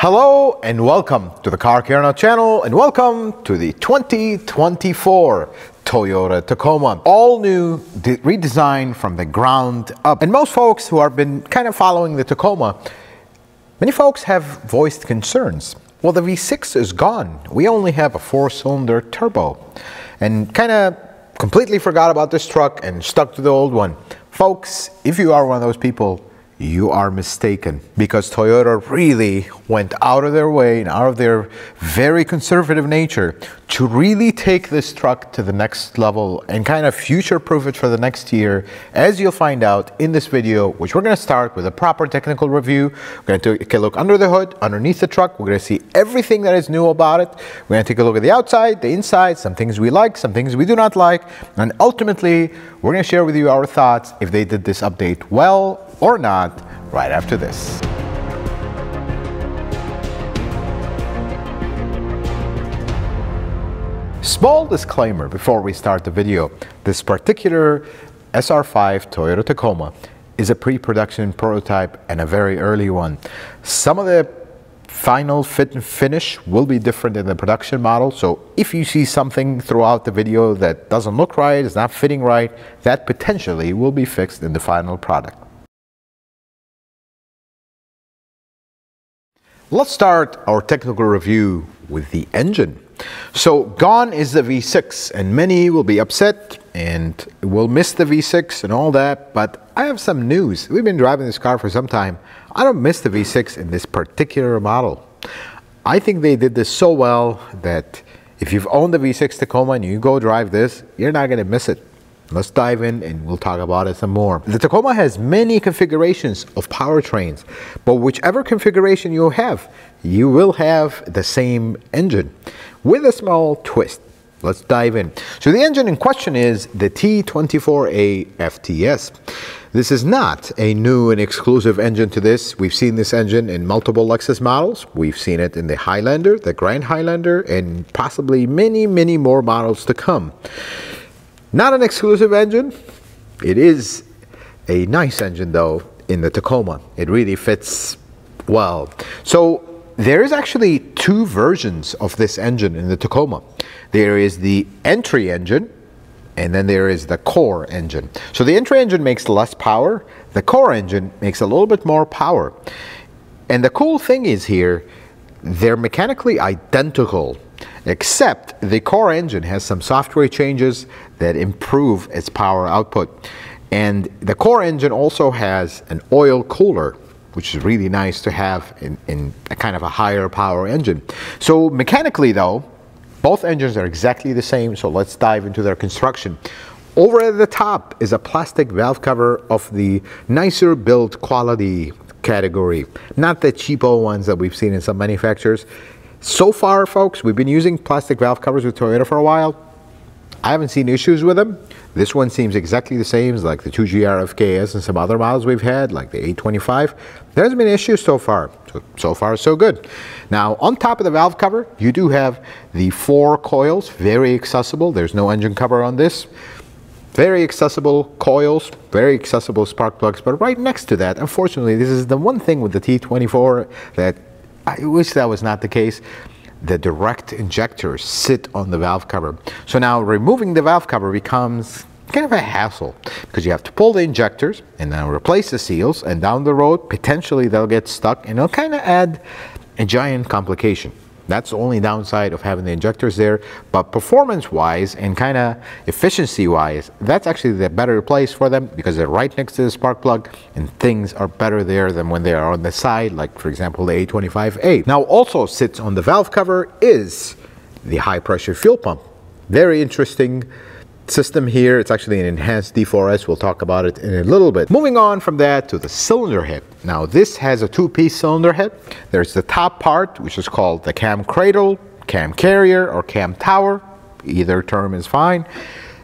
Hello and welcome to the Car Care Nut channel, and welcome to the 2024 Toyota Tacoma. All new, redesigned from the ground up. And most folks who have been kind of following the Tacoma, many folks have voiced concerns. Well, the V6 is gone. We only have a 4-cylinder turbo. And kind of completely forgot about this truck and stuck to the old one. Folks, if you are one of those people, you are mistaken, because Toyota really went out of their way and out of their very conservative nature to really take this truck to the next level and kind of future-proof it for the next year, as you'll find out in this video, which we're going to start with a proper technical review. We're going to take a look under the hood, underneath the truck. We're going to see everything that is new about it. We're going to take a look at the outside, the inside, some things we like, some things we do not like, and ultimately, we're going to share with you our thoughts if they did this update well or not, right after this. Small disclaimer before we start the video. This particular SR5 Toyota Tacoma is a pre-production prototype and a very early one. Some of the final fit and finish will be different in the production model, so if you see something throughout the video that doesn't look right, is not fitting right, that potentially will be fixed in the final product. Let's start our technical review with the engine. So gone is the V6, and many will be upset and will miss the V6 and all that, but I have some news. We've been driving this car for some time. I don't miss the V6 in this particular model. I think they did this so well that if you've owned the V6 Tacoma and you go drive this, you're not going to miss it. Let's dive in and we'll talk about it some more. The Tacoma has many configurations of powertrains, but whichever configuration you will have the same engine with a small twist. Let's dive in. So the engine in question is the T24A FTS. This is not a new and exclusive engine to this. We've seen this engine in multiple Lexus models. We've seen it in the Highlander, the Grand Highlander, and possibly many, many more models to come. Not an exclusive engine. It is a nice engine though in the Tacoma. It really fits well. So there is actually two versions of this engine in the Tacoma. There is the entry engine, and then there is the core engine. So the entry engine makes less power. The core engine makes a little bit more power. And the cool thing is here, they're mechanically identical, except the core engine has some software changes that improve its power output. And the core engine also has an oil cooler, which is really nice to have in a kind of a higher power engine. So mechanically though, both engines are exactly the same, so let's dive into their construction. Over at the top is a plastic valve cover of the nicer build quality category, not the cheapo ones that we've seen in some manufacturers. So far, folks, we've been using plastic valve covers with Toyota for a while. I haven't seen issues with them. This one seems exactly the same as like the 2GR-FKS and some other models we've had, like the A25. There hasn't been issues so far. So far, so good. Now, on top of the valve cover, you do have the 4 coils, very accessible. There's no engine cover on this. Very accessible coils, very accessible spark plugs. But right next to that, unfortunately, this is the one thing with the T24 that I wish that was not the case. The direct injectors sit on the valve cover. So now removing the valve cover becomes kind of a hassle, because you have to pull the injectors and then replace the seals, and down the road, potentially they'll get stuck and it'll kind of add a giant complication. That's the only downside of having the injectors there, but performance-wise and kind of efficiency-wise, that's actually the better place for them, because they're right next to the spark plug and things are better there than when they are on the side, like for example the A25A. Now also sits on the valve cover is the high-pressure fuel pump. Very interesting system here. It's actually an enhanced D4S. We'll talk about it in a little bit. Moving on from that to the cylinder head. Now this has a two-piece cylinder head. There's the top part, which is called the cam cradle, cam carrier, or cam tower. Either term is fine.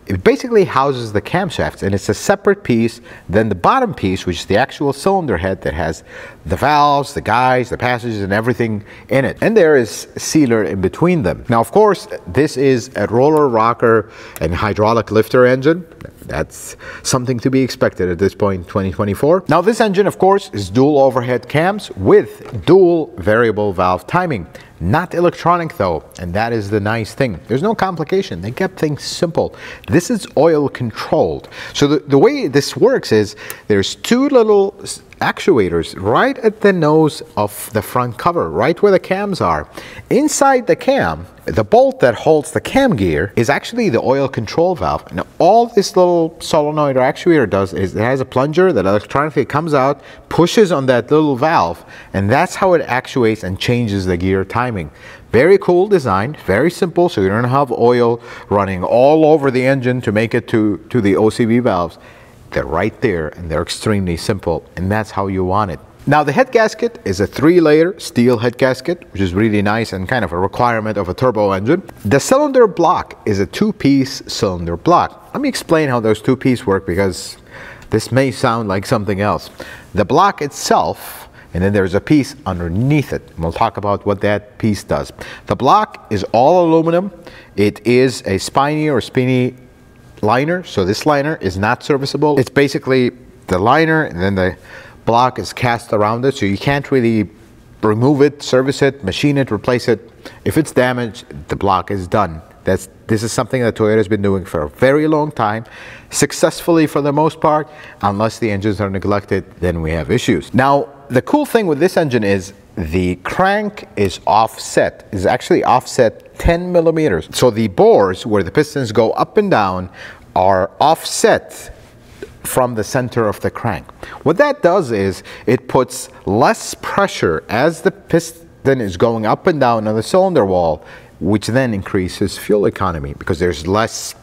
It basically houses the camshafts, and it's a separate piece than the bottom piece, which is the actual cylinder head that has the valves, the guides, the passages, and everything in it. And there is a sealer in between them. Now, of course, this is a roller rocker and hydraulic lifter engine. that's something to be expected at this point, 2024. Now this engine, of course, is dual overhead cams with dual variable valve timing. Not electronic though, and that is the nice thing. There's no complication, they kept things simple. This is oil controlled. So the way this works is there's two little actuators right at the nose of the front cover, right where the cams are. Inside the cam, the bolt that holds the cam gear is actually the oil control valve. Now all this little solenoid or actuator does is it has a plunger that electronically comes out, pushes on that little valve, and that's how it actuates and changes the gear timing. Very cool design, very simple, so you don't have oil running all over the engine to make it to the OCV valves. They're right there and they're extremely simple, and that's how you want it. Now the head gasket is a 3-layer steel head gasket, which is really nice and kind of a requirement of a turbo engine. The cylinder block is a 2-piece cylinder block. Let me explain how those 2-piece work, because this may sound like something else. The block itself, and then there's a piece underneath it. We'll talk about what that piece does. The block is all aluminum. It is a spiny liner, so this liner is not serviceable. It's basically the liner, and then the block is cast around it, so you can't really remove it, service it, machine it, replace it. If it's damaged, the block is done. This is something that Toyota's been doing for a very long time, successfully for the most part. Unless the engines are neglected, then we have issues. Now, the cool thing with this engine is the crank is offset, is actually offset 10 millimeters. So the bores where the pistons go up and down are offset from the center of the crank. What that does is it puts less pressure as the piston is going up and down on the cylinder wall, which then increases fuel economy because there's less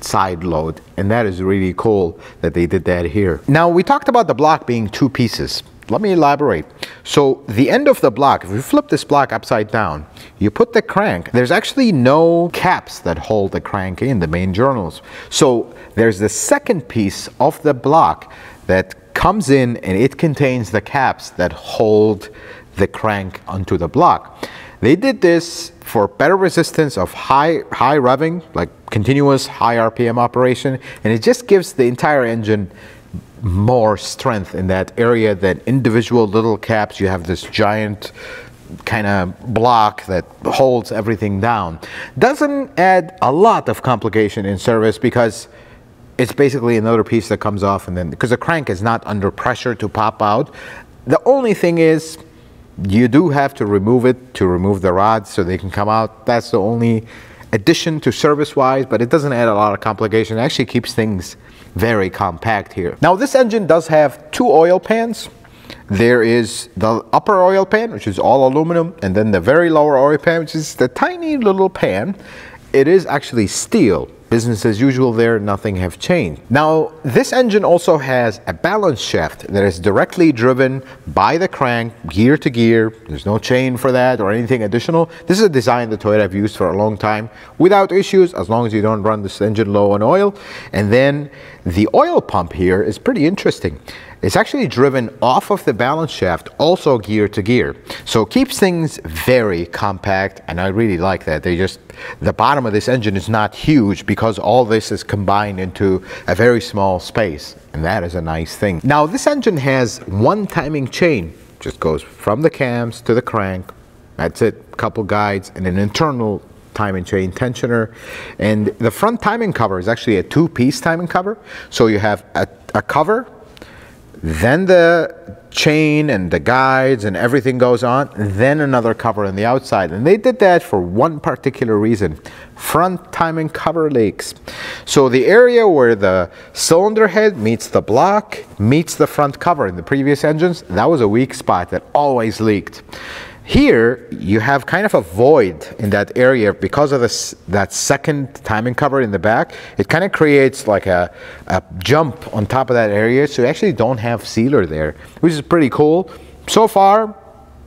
side load, and that is really cool that they did that here. Now, we talked about the block being 2 pieces. Let me elaborate. So the end of the block, if you flip this block upside down, you put the crank, there's actually no caps that hold the crank in the main journals. So there's the second piece of the block that comes in, and it contains the caps that hold the crank onto the block. They did this for better resistance of high revving, like continuous high RPM operation, and it just gives the entire engine more strength in that area than individual little caps. You have this giant kind of block that holds everything down. Doesn't add a lot of complication in service because it's basically another piece that comes off, and then because the crank is not under pressure to pop out. The only thing is you do have to remove it to remove the rods so they can come out. That's the only addition to service wise, but it doesn't add a lot of complication. It actually keeps things very compact here. Now this engine does have 2 oil pans. There is the upper oil pan, which is all aluminum, and then the very lower oil pan, which is the tiny little pan. It is actually steel. Business as usual there, nothing have changed. Now, this engine also has a balance shaft that is directly driven by the crank, gear to gear. There's no chain for that or anything additional. This is a design that Toyota have used for a long time without issues, as long as you don't run this engine low on oil. And then the oil pump here is pretty interesting. It's actually driven off of the balance shaft, also gear to gear. So it keeps things very compact, and I really like that. The bottom of this engine is not huge because all this is combined into a very small space, and that is a nice thing. Now this engine has 1 timing chain, just goes from the cams to the crank. That's it, couple guides and an internal timing chain tensioner. And the front timing cover is actually a 2-piece timing cover. So you have a cover, then the chain and the guides and everything goes on, then another cover on the outside. And they did that for one particular reason: front timing cover leaks. So the area where the cylinder head meets the block meets the front cover. In the previous engines, that was a weak spot that always leaked. Here you have kind of a void in that area because of that second timing cover in the back. It kind of creates like a jump on top of that area, so you actually don't have sealer there, which is pretty cool. So far,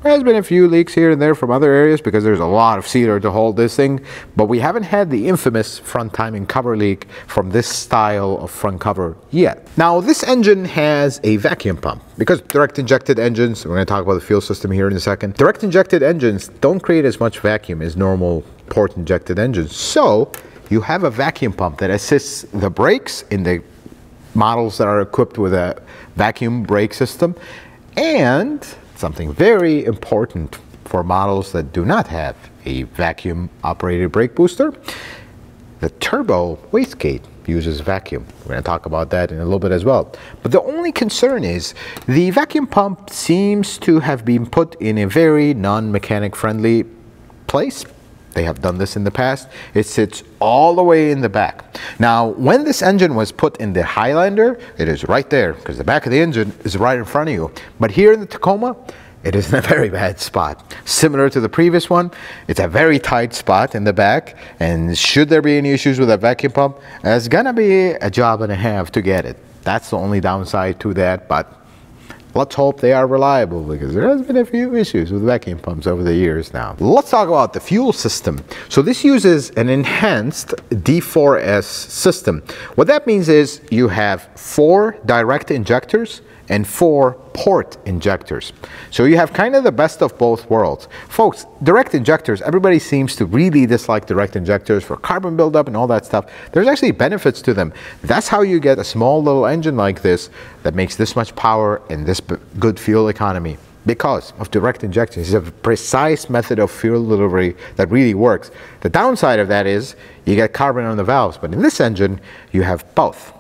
there's been a few leaks here and there from other areas because there's a lot of sealer to hold this thing, but we haven't had the infamous front timing cover leak from this style of front cover yet. Now this engine has a vacuum pump because direct injected engines, we're going to talk about the fuel system here in a second, direct injected engines don't create as much vacuum as normal port injected engines. So you have a vacuum pump that assists the brakes in the models that are equipped with a vacuum brake system, and something very important for models that do not have a vacuum operated brake booster, the turbo wastegate uses vacuum. We're going to talk about that in a little bit as well. But the only concern is the vacuum pump seems to have been put in a very non-mechanic friendly place. They have done this in the past. It sits all the way in the back. Now, when this engine was put in the Highlander, it is right there because the back of the engine is right in front of you. But here in the Tacoma, it is in a very bad spot. Similar to the previous one, it's a very tight spot in the back, and should there be any issues with a vacuum pump, it's gonna be a job and a half to get it. That's the only downside to that, but let's hope they are reliable because there has been a few issues with vacuum pumps over the years now. Let's talk about the fuel system. So this uses an enhanced D4S system. What that means is you have 4 direct injectors and 4 port injectors. So you have kind of the best of both worlds. Folks, direct injectors, everybody seems to really dislike direct injectors for carbon buildup and all that stuff. There's actually benefits to them. That's how you get a small little engine like this that makes this much power and this good fuel economy, because of direct injections. It's a precise method of fuel delivery that really works. The downside of that is you get carbon on the valves, but in this engine, you have both.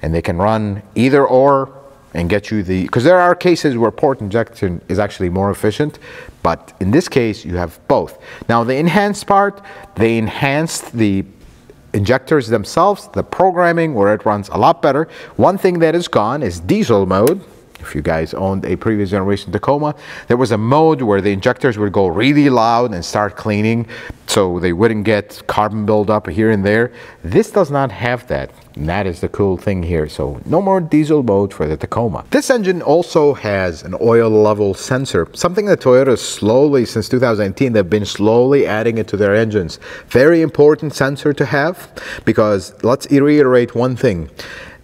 And they can run either or and get you the, because there are cases where port injection is actually more efficient, but in this case, you have both. Now the enhanced part, they enhanced the injectors themselves, the programming where it runs a lot better. One thing that is gone is diesel mode. If you guys owned a previous generation Tacoma, there was a mode where the injectors would go really loud and start cleaning so they wouldn't get carbon buildup here and there. This does not have that, and that is the cool thing here. So no more diesel mode for the Tacoma. This engine also has an oil level sensor, something that Toyota slowly, since 2018, they've been slowly adding it to their engines. Very important sensor to have, because let's reiterate one thing.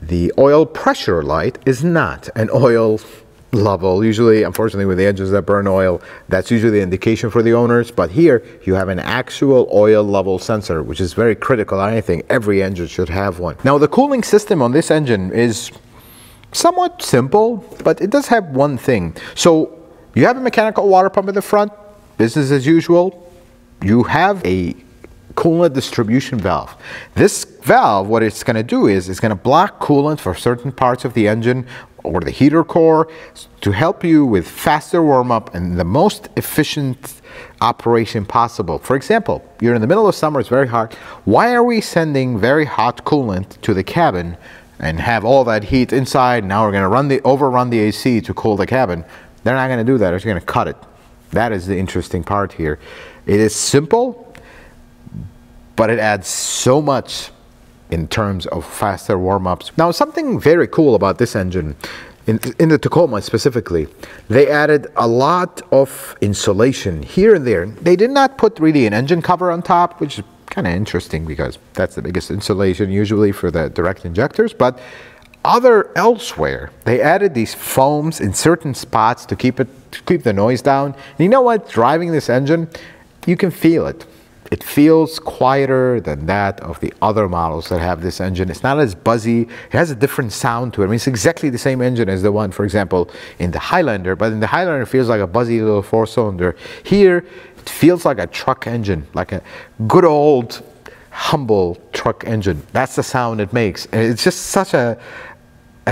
The oil pressure light is not an oil level. Usually, unfortunately, with the engines that burn oil, that's usually the indication for the owners. But here, you have an actual oil level sensor, which is very critical. I think every engine should have one. Now, the cooling system on this engine is somewhat simple, but it does have one thing. So you have a mechanical water pump in the front, business as usual. You have a coolant distribution valve. This valve, what it's going to do is it's going to block coolant for certain parts of the engine or the heater core to help you with faster warm-up and the most efficient operation possible. For example, you're in the middle of summer, it's very hot. Why are we sending very hot coolant to the cabin and have all that heat inside? Now we're going to overrun the AC to cool the cabin. They're not going to do that. They're just going to cut it. That is the interesting part here. It is simple, but it adds so much in terms of faster warm-ups. Now, something very cool about this engine, in the Tacoma specifically, they added a lot of insulation here and there. They did not put really an engine cover on top, which is kind of interesting because that's the biggest insulation usually for the direct injectors, but elsewhere, they added these foams in certain spots to keep the noise down. And you know what? Driving this engine, you can feel it. It feels quieter than that of the other models that have this engine. It's not as buzzy. It has a different sound to it. I mean, it's exactly the same engine as the one, for example, in the Highlander, but in the Highlander, it feels like a buzzy little 4-cylinder. Here, it feels like a truck engine, like a good old, humble truck engine. That's the sound it makes. And it's just such a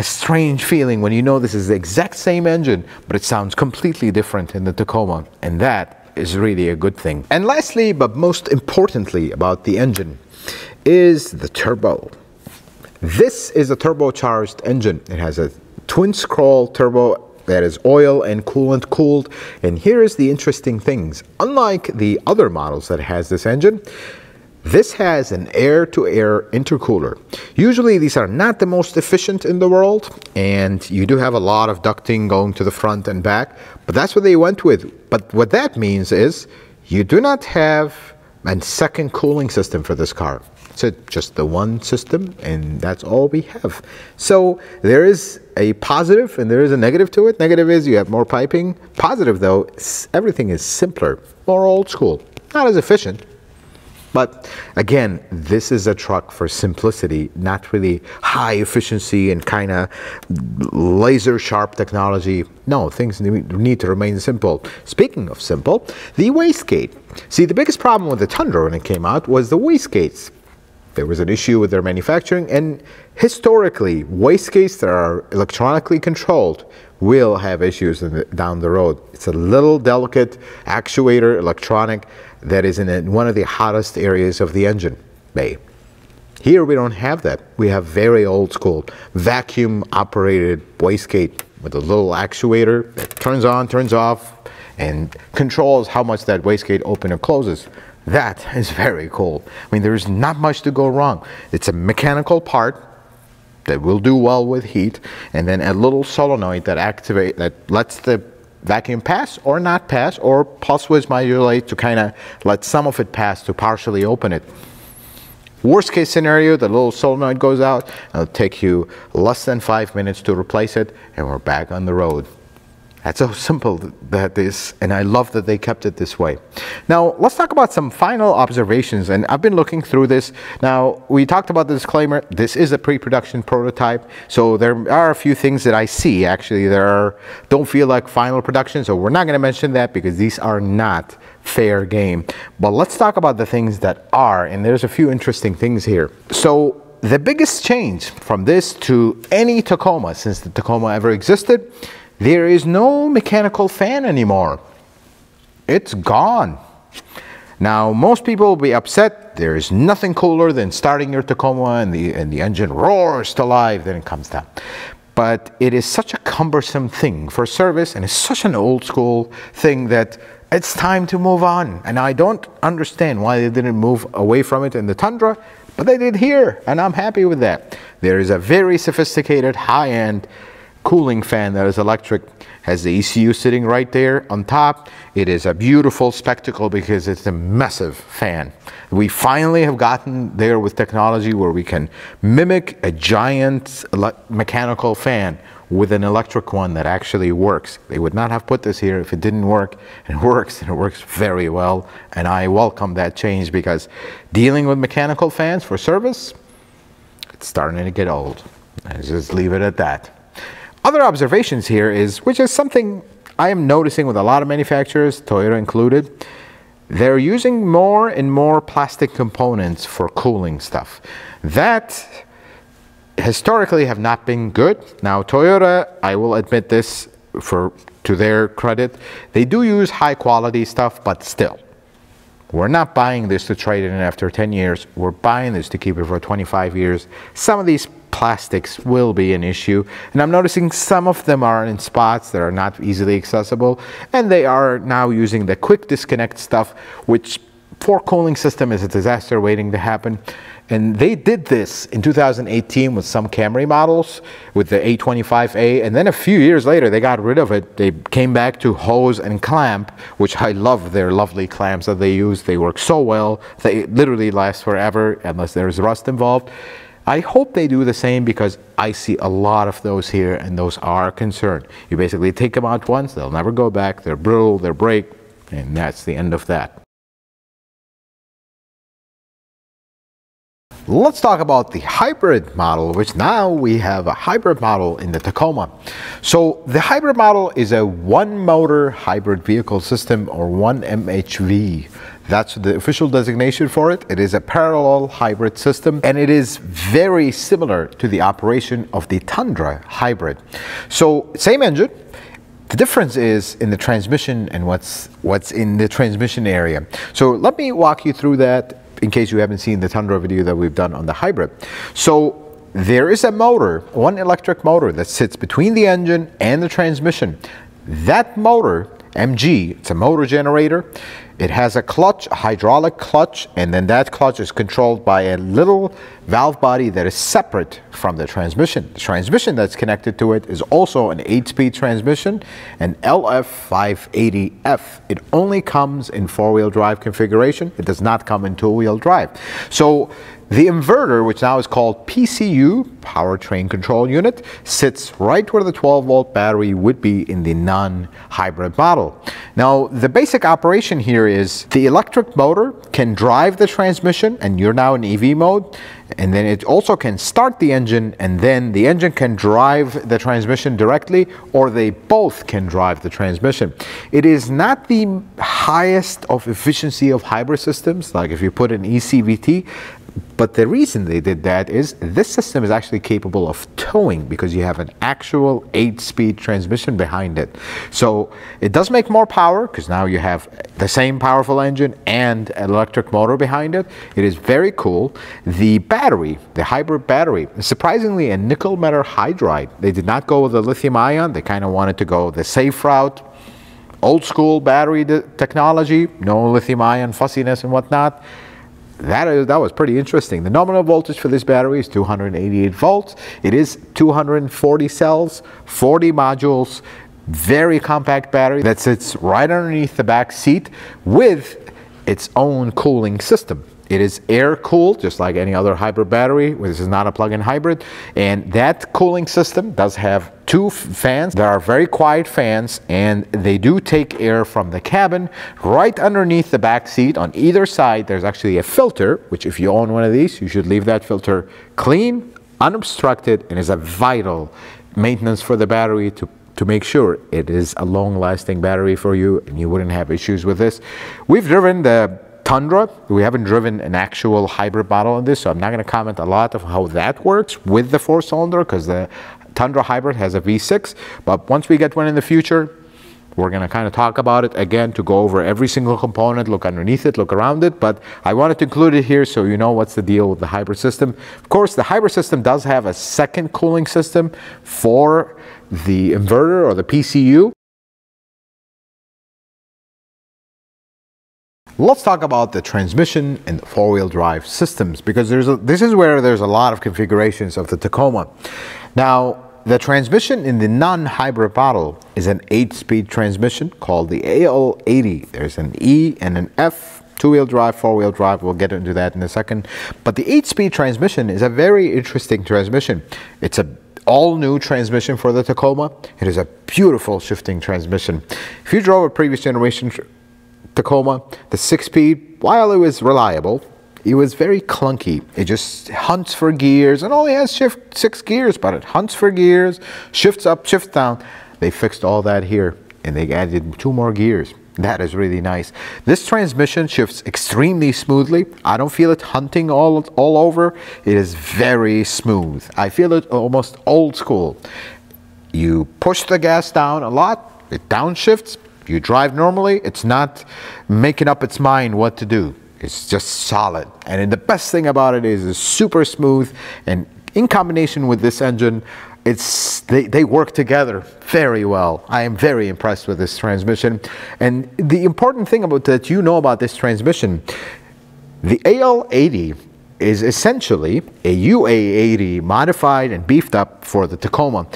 strange feeling when you know this is the exact same engine, but it sounds completely different in the Tacoma, and that is really a good thing. And lastly, but most importantly about the engine, is the turbo. This is a turbocharged engine. It has a twin scroll turbo that is oil and coolant cooled. And here is the interesting things. Unlike the other models that has this engine, this has an air-to-air intercooler. Usually these are not the most efficient in the world, and you do have a lot of ducting going to the front and back, but that's what they went with. But what that means is you do not have a second cooling system for this car. So just the one system, and that's all we have. So there is a positive and there is a negative to it. Negative is you have more piping. Positive, though, everything is simpler, more old school, not as efficient, But again, this is a truck for simplicity, not really high efficiency and kind of laser sharp technology. No, things need to remain simple. Speaking of simple, the wastegate. See, the biggest problem with the Tundra when it came out was the wastegates. There was an issue with their manufacturing, and historically, wastegates that are electronically controlled will have issues down the road. It's a little delicate actuator, electronic, that is in one of the hottest areas of the engine bay. Here we don't have that. We have very old school vacuum operated wastegate with a little actuator that turns on, turns off, and controls how much that wastegate opens or closes. That is very cool. I mean, there is not much to go wrong. It's a mechanical part that will do well with heat, and then a little solenoid that activates, that lets the vacuum pass or not pass, or pulse width modulate to kind of let some of it pass to partially open it. Worst case scenario, the little solenoid goes out, and it'll take you less than 5 minutes to replace it, and we're back on the road. That's how simple that is, and I love that they kept it this way. Now, let's talk about some final observations, and I've been looking through this. Now, we talked about the disclaimer. This is a pre-production prototype, so there are a few things that I see, actually, that don't feel like final production, so we're not going to mention that because these are not fair game. But let's talk about the things that are, and there's a few interesting things here. So, the biggest change from this to any Tacoma since the Tacoma ever existed, there is no mechanical fan anymore. It's gone. Now, most people will be upset. There is nothing cooler than starting your Tacoma and the engine roars to life, then it comes down. But it is such a cumbersome thing for service, and it's such an old school thing that it's time to move on. And I don't understand why they didn't move away from it in the Tundra, but they did here, and I'm happy with that. There is a very sophisticated, high-end cooling fan that is electric, has the ECU sitting right there on top. It is a beautiful spectacle because it's a massive fan. We finally have gotten there with technology where we can mimic a giant mechanical fan with an electric one that actually works. They would not have put this here if it didn't work. It works, and it works very well, and I welcome that change because dealing with mechanical fans for service, it's starting to get old. I just leave it at that. Other observations here is, which is something I am noticing with a lot of manufacturers, Toyota included, they're using more and more plastic components for cooling stuff. That historically have not been good. Now Toyota, I will admit this to their credit, they do use high quality stuff, but still. We're not buying this to trade it in after 10 years. We're buying this to keep it for 25 years. Some of these plastics will be an issue, and I'm noticing some of them are in spots that are not easily accessible, and they are now using the quick disconnect stuff, which for cooling system is a disaster waiting to happen. And they did this in 2018 with some Camry models, with the A25A, and then a few years later they got rid of it. They came back to hose and clamp, which I love their lovely clamps that they use. They work so well. They literally last forever unless there's rust involved. I hope they do the same because I see a lot of those here, and those are a concern. You basically take them out once, they'll never go back, they're brittle, they're break, and that's the end of that. Let's talk about the hybrid model, which now we have a hybrid model in the Tacoma. So the hybrid model is a one-motor hybrid vehicle system, or 1MHV. That's the official designation for it. It is a parallel hybrid system, and it is very similar to the operation of the Tundra hybrid. So same engine. The difference is in the transmission and what's in the transmission area. So let me walk you through that, in case you haven't seen the Tundra video that we've done on the hybrid. So there is a motor, one electric motor that sits between the engine and the transmission. That motor, MG, it's a motor generator. It has a clutch, a hydraulic clutch, and then that clutch is controlled by a little valve body that is separate from the transmission. The transmission that's connected to it is also an 8-speed transmission, an LF580F. It only comes in 4-wheel drive configuration. It does not come in 2-wheel drive. So the inverter, which now is called PCU, Powertrain Control Unit, sits right where the 12-volt battery would be in the non-hybrid model. Now, the basic operation here here is the electric motor can drive the transmission, and you're now in EV mode, and then it also can start the engine, and then the engine can drive the transmission directly, or they both can drive the transmission. It is not the highest of efficiency of hybrid systems, like if you put an ECVT, but the reason they did that is this system is actually capable of towing because you have an actual 8-speed transmission behind it. So it does make more power because now you have the same powerful engine and an electric motor behind it. It is very cool. The battery, the hybrid battery, surprisingly a nickel metal hydride. They did not go with the lithium ion. They kind of wanted to go the safe route. Old school battery technology, no lithium ion fussiness and whatnot. That was pretty interesting. The nominal voltage for this battery is 288 volts. It is 240 cells, 40 modules, very compact battery that sits right underneath the back seat with its own cooling system. It is air-cooled, just like any other hybrid battery. This is not a plug-in hybrid. And that cooling system does have two fans that are very quiet fans, and they do take air from the cabin. Right underneath the back seat on either side, there's actually a filter, which if you own one of these, you should leave that filter clean, unobstructed, and is a vital maintenance for the battery to make sure it is a long-lasting battery for you, and you wouldn't have issues with this. We've driven the Tundra. We haven't driven an actual hybrid model on this, so I'm not going to comment a lot of how that works with the 4-cylinder because the Tundra hybrid has a V6, but once we get one in the future, we're going to kind of talk about it again to go over every single component, look underneath it, look around it, but I wanted to include it here so you know what's the deal with the hybrid system. Of course, the hybrid system does have a second cooling system for the inverter or the PCU. Let's talk about the transmission and the four-wheel drive systems because this is where there's a lot of configurations of the Tacoma. Now, the transmission in the non-hybrid model is an 8-speed transmission called the AL80. There's an E and an F, two-wheel drive, four-wheel drive. We'll get into that in a second. But the 8-speed transmission is a very interesting transmission. It's an all-new transmission for the Tacoma. It is a beautiful shifting transmission. If you drove a previous generation Tacoma, the 6-speed, while it was reliable, it was very clunky. It just hunts for gears and only has six gears, but it hunts for gears, shifts up, shifts down. They fixed all that here and they added 2 more gears. That is really nice. This transmission shifts extremely smoothly. I don't feel it hunting all over. It is very smooth. I feel it almost old school. You push the gas down a lot, it downshifts. You drive normally, it's not making up its mind what to do. It's just solid. And the best thing about it is it's super smooth, and in combination with this engine, they work together very well. I am very impressed with this transmission. And the important thing about that you know about this transmission, the AL80 is essentially a UA80 modified and beefed up for the Tacoma.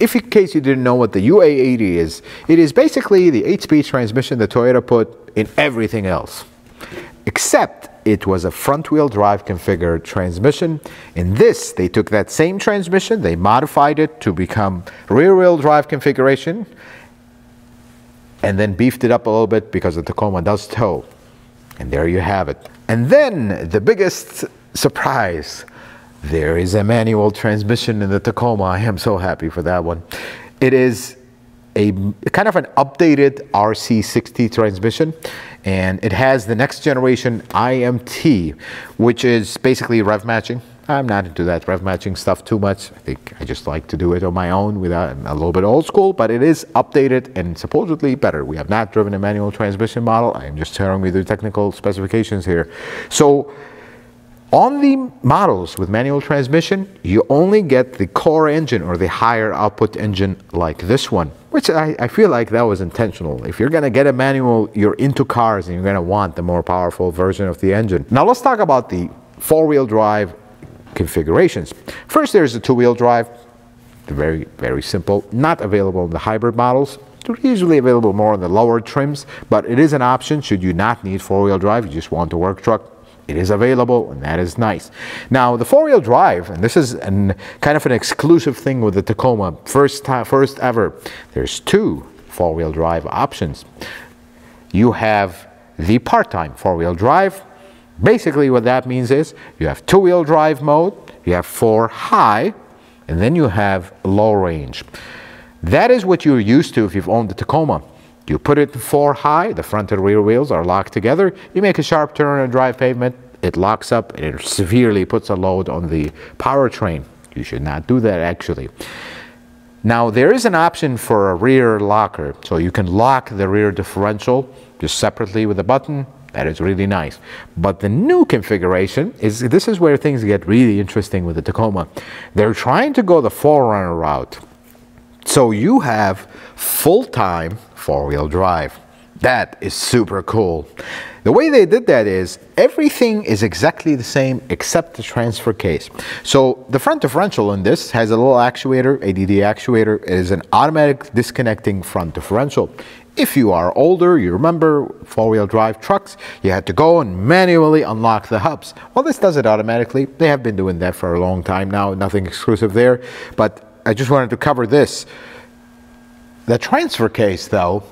If in case you didn't know what the UA80 is, it is basically the 8-speed transmission that Toyota put in everything else. Except it was a front-wheel drive configured transmission. In this, they took that same transmission, they modified it to become rear-wheel drive configuration, and then beefed it up a little bit because the Tacoma does tow. And there you have it. And then the biggest surprise. There is a manual transmission in the Tacoma. I am so happy for that one. It is a kind of an updated RC60 transmission, and it has the next generation IMT, which is basically rev matching. I'm not into that rev matching stuff too much. I think I just like to do it on my own without a little bit old school, but it is updated and supposedly better. We have not driven a manual transmission model. I am just sharing with you technical specifications here. So on the models with manual transmission, you only get the core engine or the higher output engine like this one, which I feel like that was intentional. If you're going to get a manual, you're into cars and you're going to want the more powerful version of the engine. Now let's talk about the four-wheel drive configurations. First, there's the two-wheel drive, very, very simple, not available in the hybrid models. They're usually available more on the lower trims, but it is an option should you not need four-wheel drive, you just want a work truck. It is available, and that is nice. Now, the four-wheel drive, and this is kind of an exclusive thing with the Tacoma, first ever, there's 2 four-wheel drive options. You have the part-time four-wheel drive. Basically what that means is you have two-wheel drive mode, you have four high, and then you have low range. That is what you're used to if you've owned the Tacoma. You put it four high, the front and rear wheels are locked together, you make a sharp turn and drive pavement, it locks up and it severely puts a load on the powertrain. You should not do that actually. Now there is an option for a rear locker, so you can lock the rear differential just separately with a button. That is really nice. But the new configuration is, this is where things get really interesting with the Tacoma. They're trying to go the 4Runner route. So you have full-time four-wheel drive. That is super cool. The way they did that is everything is exactly the same except the transfer case. So the front differential in this has a little actuator, ADD actuator. It is an automatic disconnecting front differential. If you are older, you remember four-wheel drive trucks, you had to go and manually unlock the hubs. Well, this does it automatically. They have been doing that for a long time now, nothing exclusive there. But I just wanted to cover this. The transfer case though,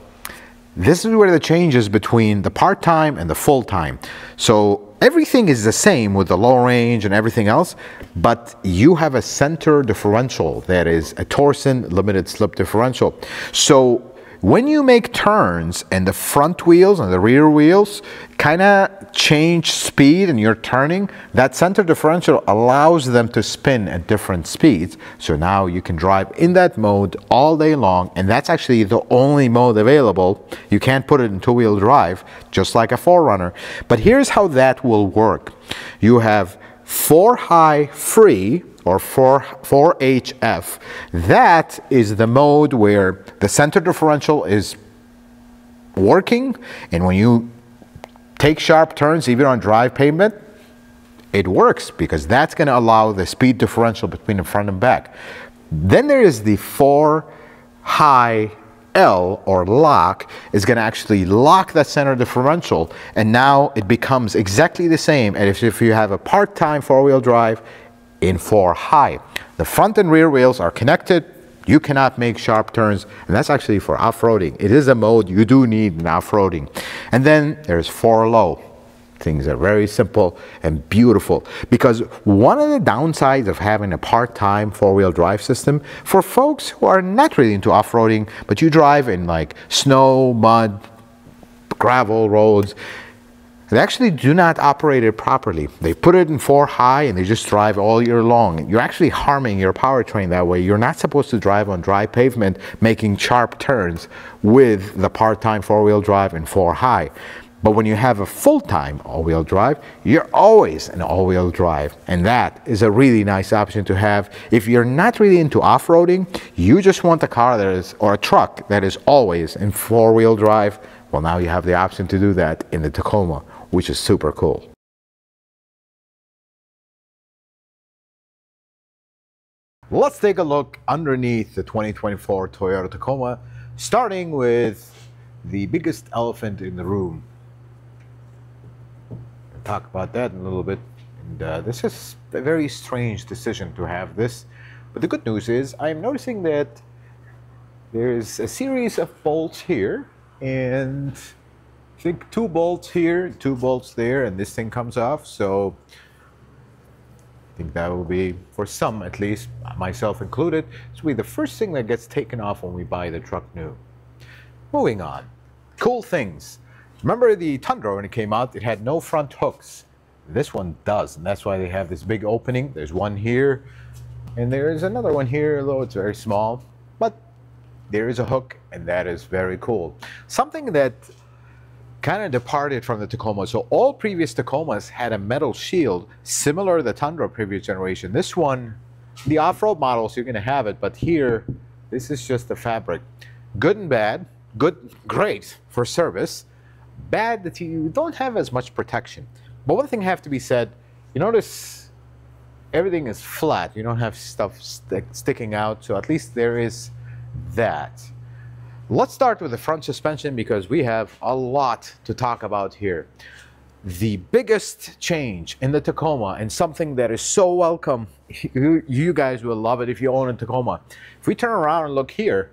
this is where the change is between the part-time and the full-time. So everything is the same with the low range and everything else, but you have a center differential that is a Torsen limited slip differential. So when you make turns and the front wheels and the rear wheels kind of change speed and you're turning, that center differential allows them to spin at different speeds. So now you can drive in that mode all day long, and that's actually the only mode available. You can't put it in two-wheel drive, just like a 4Runner. But here's how that will work. You have 4 high free, or 4HF, that is the mode where the center differential is working, and when you take sharp turns, even on drive pavement, it works because that's going to allow the speed differential between the front and back. Then there is the 4 high L, or lock, is going to actually lock that center differential, and now it becomes exactly the same as if you have a part-time four-wheel drive in 4 high. The front and rear wheels are connected. You cannot make sharp turns, and that's actually for off-roading. It is a mode you do need in off-roading. And then there's 4 low. Things are very simple and beautiful, because one of the downsides of having a part-time four-wheel drive system for folks who are not really into off-roading, but you drive in like snow, mud, gravel roads, they actually do not operate it properly. They put it in 4 high and they just drive all year long. You're actually harming your powertrain that way. You're not supposed to drive on dry pavement making sharp turns with the part-time four-wheel drive in 4 high. But when you have a full-time all-wheel drive, you're always an all-wheel drive. And that is a really nice option to have. If you're not really into off-roading, you just want a car that is, or a truck that is always in four-wheel drive, well, now you have the option to do that in the Tacoma, which is super cool. Let's take a look underneath the 2024 Toyota Tacoma, starting with the biggest elephant in the room. We'll talk about that in a little bit. And this is a very strange decision to have this, but the good news is I'm noticing that there is a series of bolts here, and I think 2 bolts here, 2 bolts there, and this thing comes off. So I think that will be, for some at least, myself included, this will be the first thing that gets taken off when we buy the truck new. Moving on, cool things. Remember the Tundra, when it came out, it had no front hooks. This one does, and that's why they have this big opening. There's one here, and there is another one here, although it's very small, but there is a hook, and that is very cool. Something that kind of departed from the Tacoma. So all previous Tacomas had a metal shield similar to the Tundra previous generation. This one, the off-road models, you're going to have it, but here, this is just the fabric. Good and bad. Good, great for service. Bad that you don't have as much protection. But one thing have to be said, you notice everything is flat. You don't have stuff sticking out, so at least there is that. Let's start with the front suspension because we have a lot to talk about here. The biggest change in the Tacoma, and something that is so welcome, you guys will love it if you own a Tacoma. If we turn around and look here,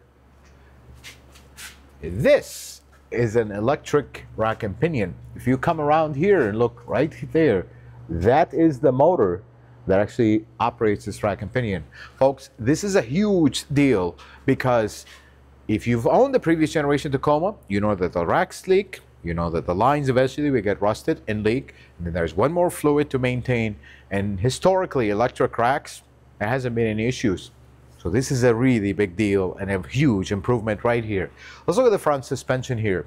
this is an electric rack and pinion. If you come around here and look right there, that is the motor that actually operates this rack and pinion. Folks, this is a huge deal because if you've owned the previous generation Tacoma, you know that the racks leak, you know that the lines eventually will get rusted and leak, and then there's one more fluid to maintain. And historically, electric racks, there hasn't been any issues. So this is a really big deal and a huge improvement right here. Let's look at the front suspension here.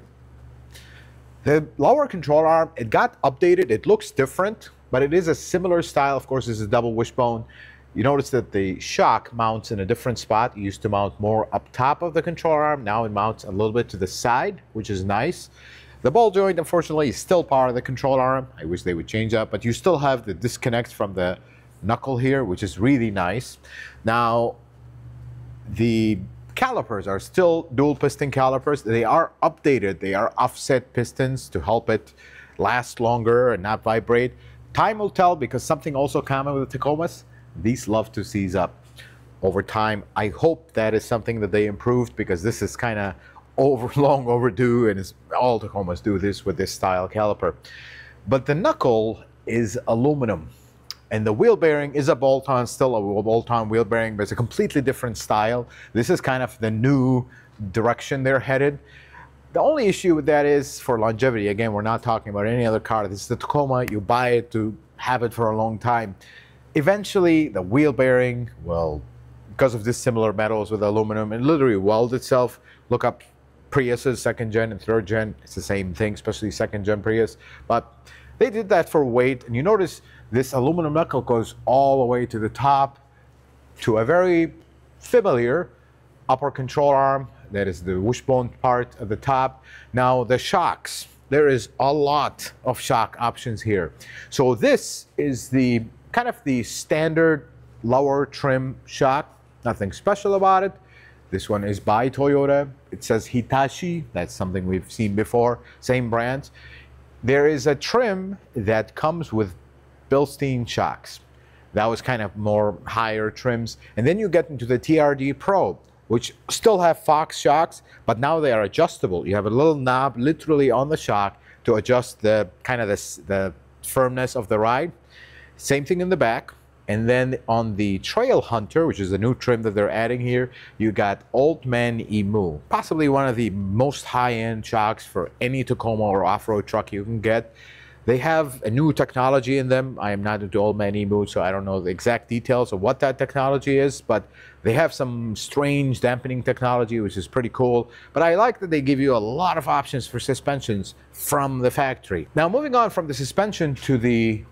The lower control arm, it got updated. It looks different, but it is a similar style. Of course, this is a double wishbone. You notice that the shock mounts in a different spot. It used to mount more up top of the control arm. Now it mounts a little bit to the side, which is nice. The ball joint, unfortunately, is still part of the control arm. I wish they would change that, but you still have the disconnect from the knuckle here, which is really nice. Now, the calipers are still dual piston calipers. They are updated. They are offset pistons to help it last longer and not vibrate. Time will tell, because something also common with the Tacomas, these love to seize up over time. I hope that is something that they improved, because this is kind of long overdue, and it's, all Tacomas do this with this style caliper. But the knuckle is aluminum, and the wheel bearing is a bolt-on, still a bolt-on wheel bearing, but it's a completely different style. This is kind of the new direction they're headed. The only issue with that is for longevity. Again, we're not talking about any other car. This is the Tacoma. You buy it to have it for a long time. Eventually, the wheel bearing, well, because of dissimilar metals with aluminum, it literally welds itself. Look up Priuses, second gen and third gen. It's the same thing, especially second gen Prius. But they did that for weight, and you notice this aluminum knuckle goes all the way to the top to a very familiar upper control arm. That is the wishbone part at the top. Now the shocks, there is a lot of shock options here. So this is the kind of the standard lower trim shock, nothing special about it. This one is by Toyota. It says Hitachi, that's something we've seen before, same brands. There is a trim that comes with Bilstein shocks. That was kind of more higher trims. And then you get into the TRD Pro, which still have Fox shocks, but now they are adjustable. You have a little knob literally on the shock to adjust the kind of the firmness of the ride. Same thing in the back. And then on the Trail Hunter, which is the new trim that they're adding here, you got Old Man Emu. Possibly one of the most high-end shocks for any Tacoma or off-road truck you can get. They have a new technology in them. I am not into Old Man Emu, so I don't know the exact details of what that technology is, but they have some strange dampening technology, which is pretty cool. But I like that they give you a lot of options for suspensions from the factory. Now, moving on from the suspension to the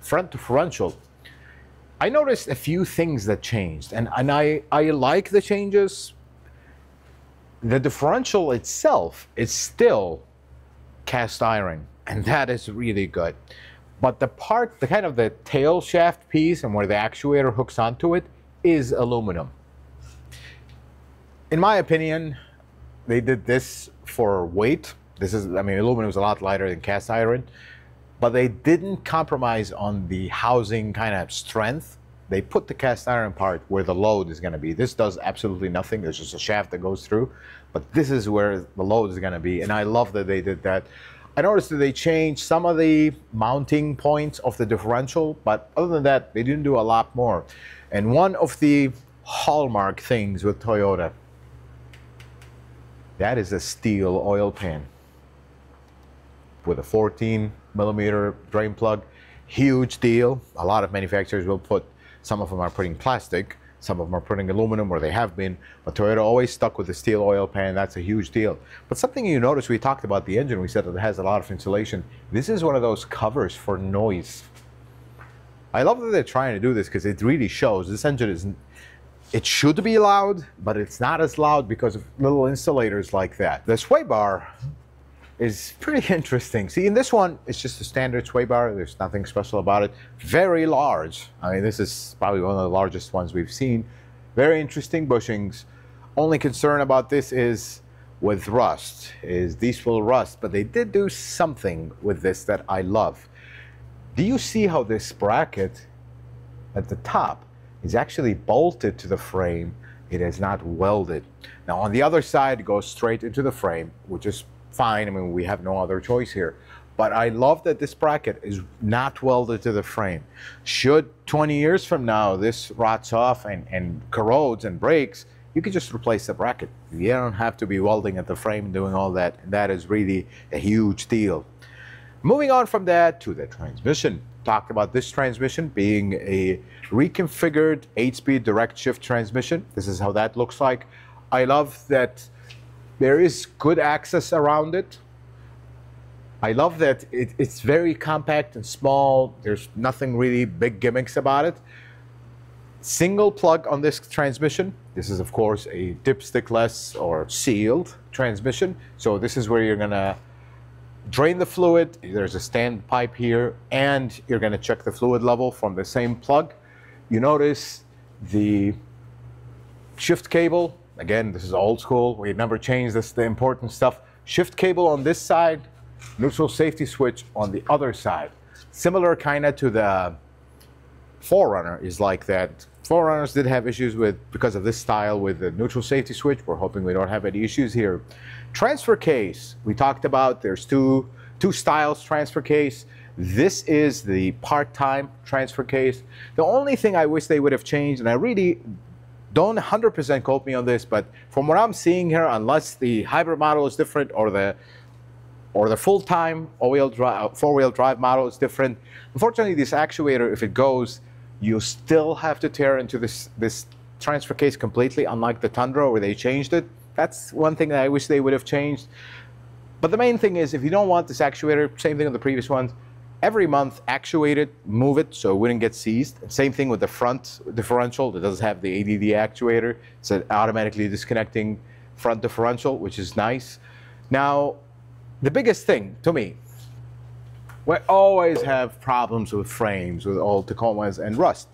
front differential, I noticed a few things that changed, and I like the changes. The differential itself is still cast iron, and that is really good. But the part, the kind of the tail shaft piece and where the actuator hooks onto it is aluminum. In my opinion, they did this for weight. This is, I mean, aluminum is a lot lighter than cast iron. But they didn't compromise on the housing kind of strength. They put the cast iron part where the load is going to be. This does absolutely nothing. There's just a shaft that goes through. But this is where the load is going to be. And I love that they did that. I noticed that they changed some of the mounting points of the differential. But other than that, they didn't do a lot more. And one of the hallmark things with Toyota, that is a steel oil pan with a 14mm drain plug. Huge deal. A lot of manufacturers will put, some of them are putting plastic, some of them are putting aluminum, or they have been, but Toyota always stuck with the steel oil pan. That's a huge deal. But something you notice, we talked about the engine, we said that it has a lot of insulation. This is one of those covers for noise. I love that they're trying to do this, because it really shows this engine isn't, it should be loud, but it's not as loud because of little insulators like that. The sway bar is pretty interesting. See, in this one, it's just a standard sway bar. There's nothing special about it. Very large. I mean, this is probably one of the largest ones we've seen. Very interesting bushings. Only concern about this is with rust, is these will rust, but they did do something with this that I love. Do you see how this bracket at the top is actually bolted to the frame? It is not welded. Now, on the other side, it goes straight into the frame, which is fine. I mean, we have no other choice here. But I love that this bracket is not welded to the frame. Should 20 years from now this rots off and corrodes and breaks, you can just replace the bracket. You don't have to be welding at the frame and doing all that. And that is really a huge deal. Moving on from that to the transmission. Talked about this transmission being a reconfigured 8-speed direct shift transmission. This is how that looks like. I love that there is good access around it. I love that it's very compact and small. There's nothing really big gimmicks about it. Single plug on this transmission. This is, of course, a dipstickless or sealed transmission. So this is where you're going to drain the fluid. There's a stand pipe here, and you're going to check the fluid level from the same plug. You notice the shift cable. Again, this is old school. We never changed this, the important stuff. Shift cable on this side. Neutral safety switch on the other side. Similar kind of to the 4Runner is like that. 4Runners did have issues with, because of this style, with the neutral safety switch. We're hoping we don't have any issues here. Transfer case, we talked about there's two styles transfer case. This is the part-time transfer case. The only thing I wish they would have changed, and I really don't 100% quote me on this, but from what I'm seeing here, unless the hybrid model is different or the full-time four-wheel drive model is different. Unfortunately, this actuator, if it goes, you still have to tear into this transfer case completely, unlike the Tundra where they changed it. That's one thing that I wish they would have changed. But the main thing is, if you don't want this actuator, same thing on the previous ones, every month actuate it, move it so it wouldn't get seized. Same thing with the front differential that doesn't have the ADD actuator. It's an automatically disconnecting front differential, which is nice. Now, the biggest thing to me, we always have problems with frames, with old Tacomas and rust.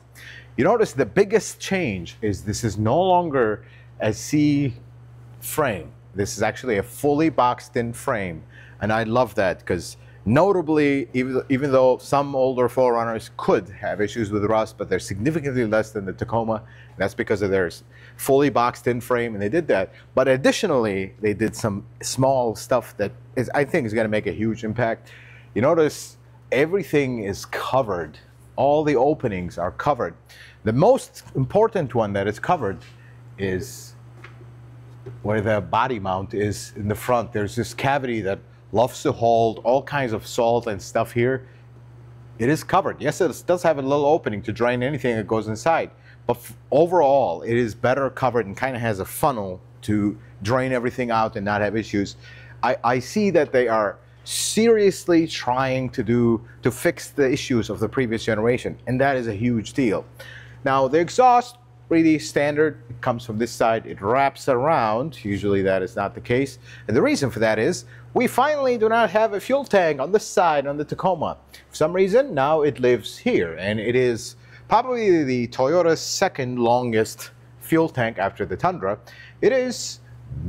You notice the biggest change is this is no longer a C frame. This is actually a fully boxed-in frame, and I love that because notably, even though some older 4Runners could have issues with rust, but they're significantly less than the Tacoma. That's because of their fully boxed-in frame, and they did that. But additionally, they did some small stuff that I think is going to make a huge impact. You notice everything is covered. All the openings are covered. The most important one that is covered is where the body mount is in the front. There's this cavity that loves to hold all kinds of salt and stuff here. It is covered. Yes, it does have a little opening to drain anything that goes inside. But overall, it is better covered and kind of has a funnel to drain everything out and not have issues. I see that they are seriously trying to fix the issues of the previous generation, and that is a huge deal. Now, the exhaust, really standard, it comes from this side, it wraps around. Usually that is not the case. And the reason for that is we finally do not have a fuel tank on this side on the Tacoma. For some reason, now it lives here, and it is probably the Toyota's second longest fuel tank after the Tundra. It is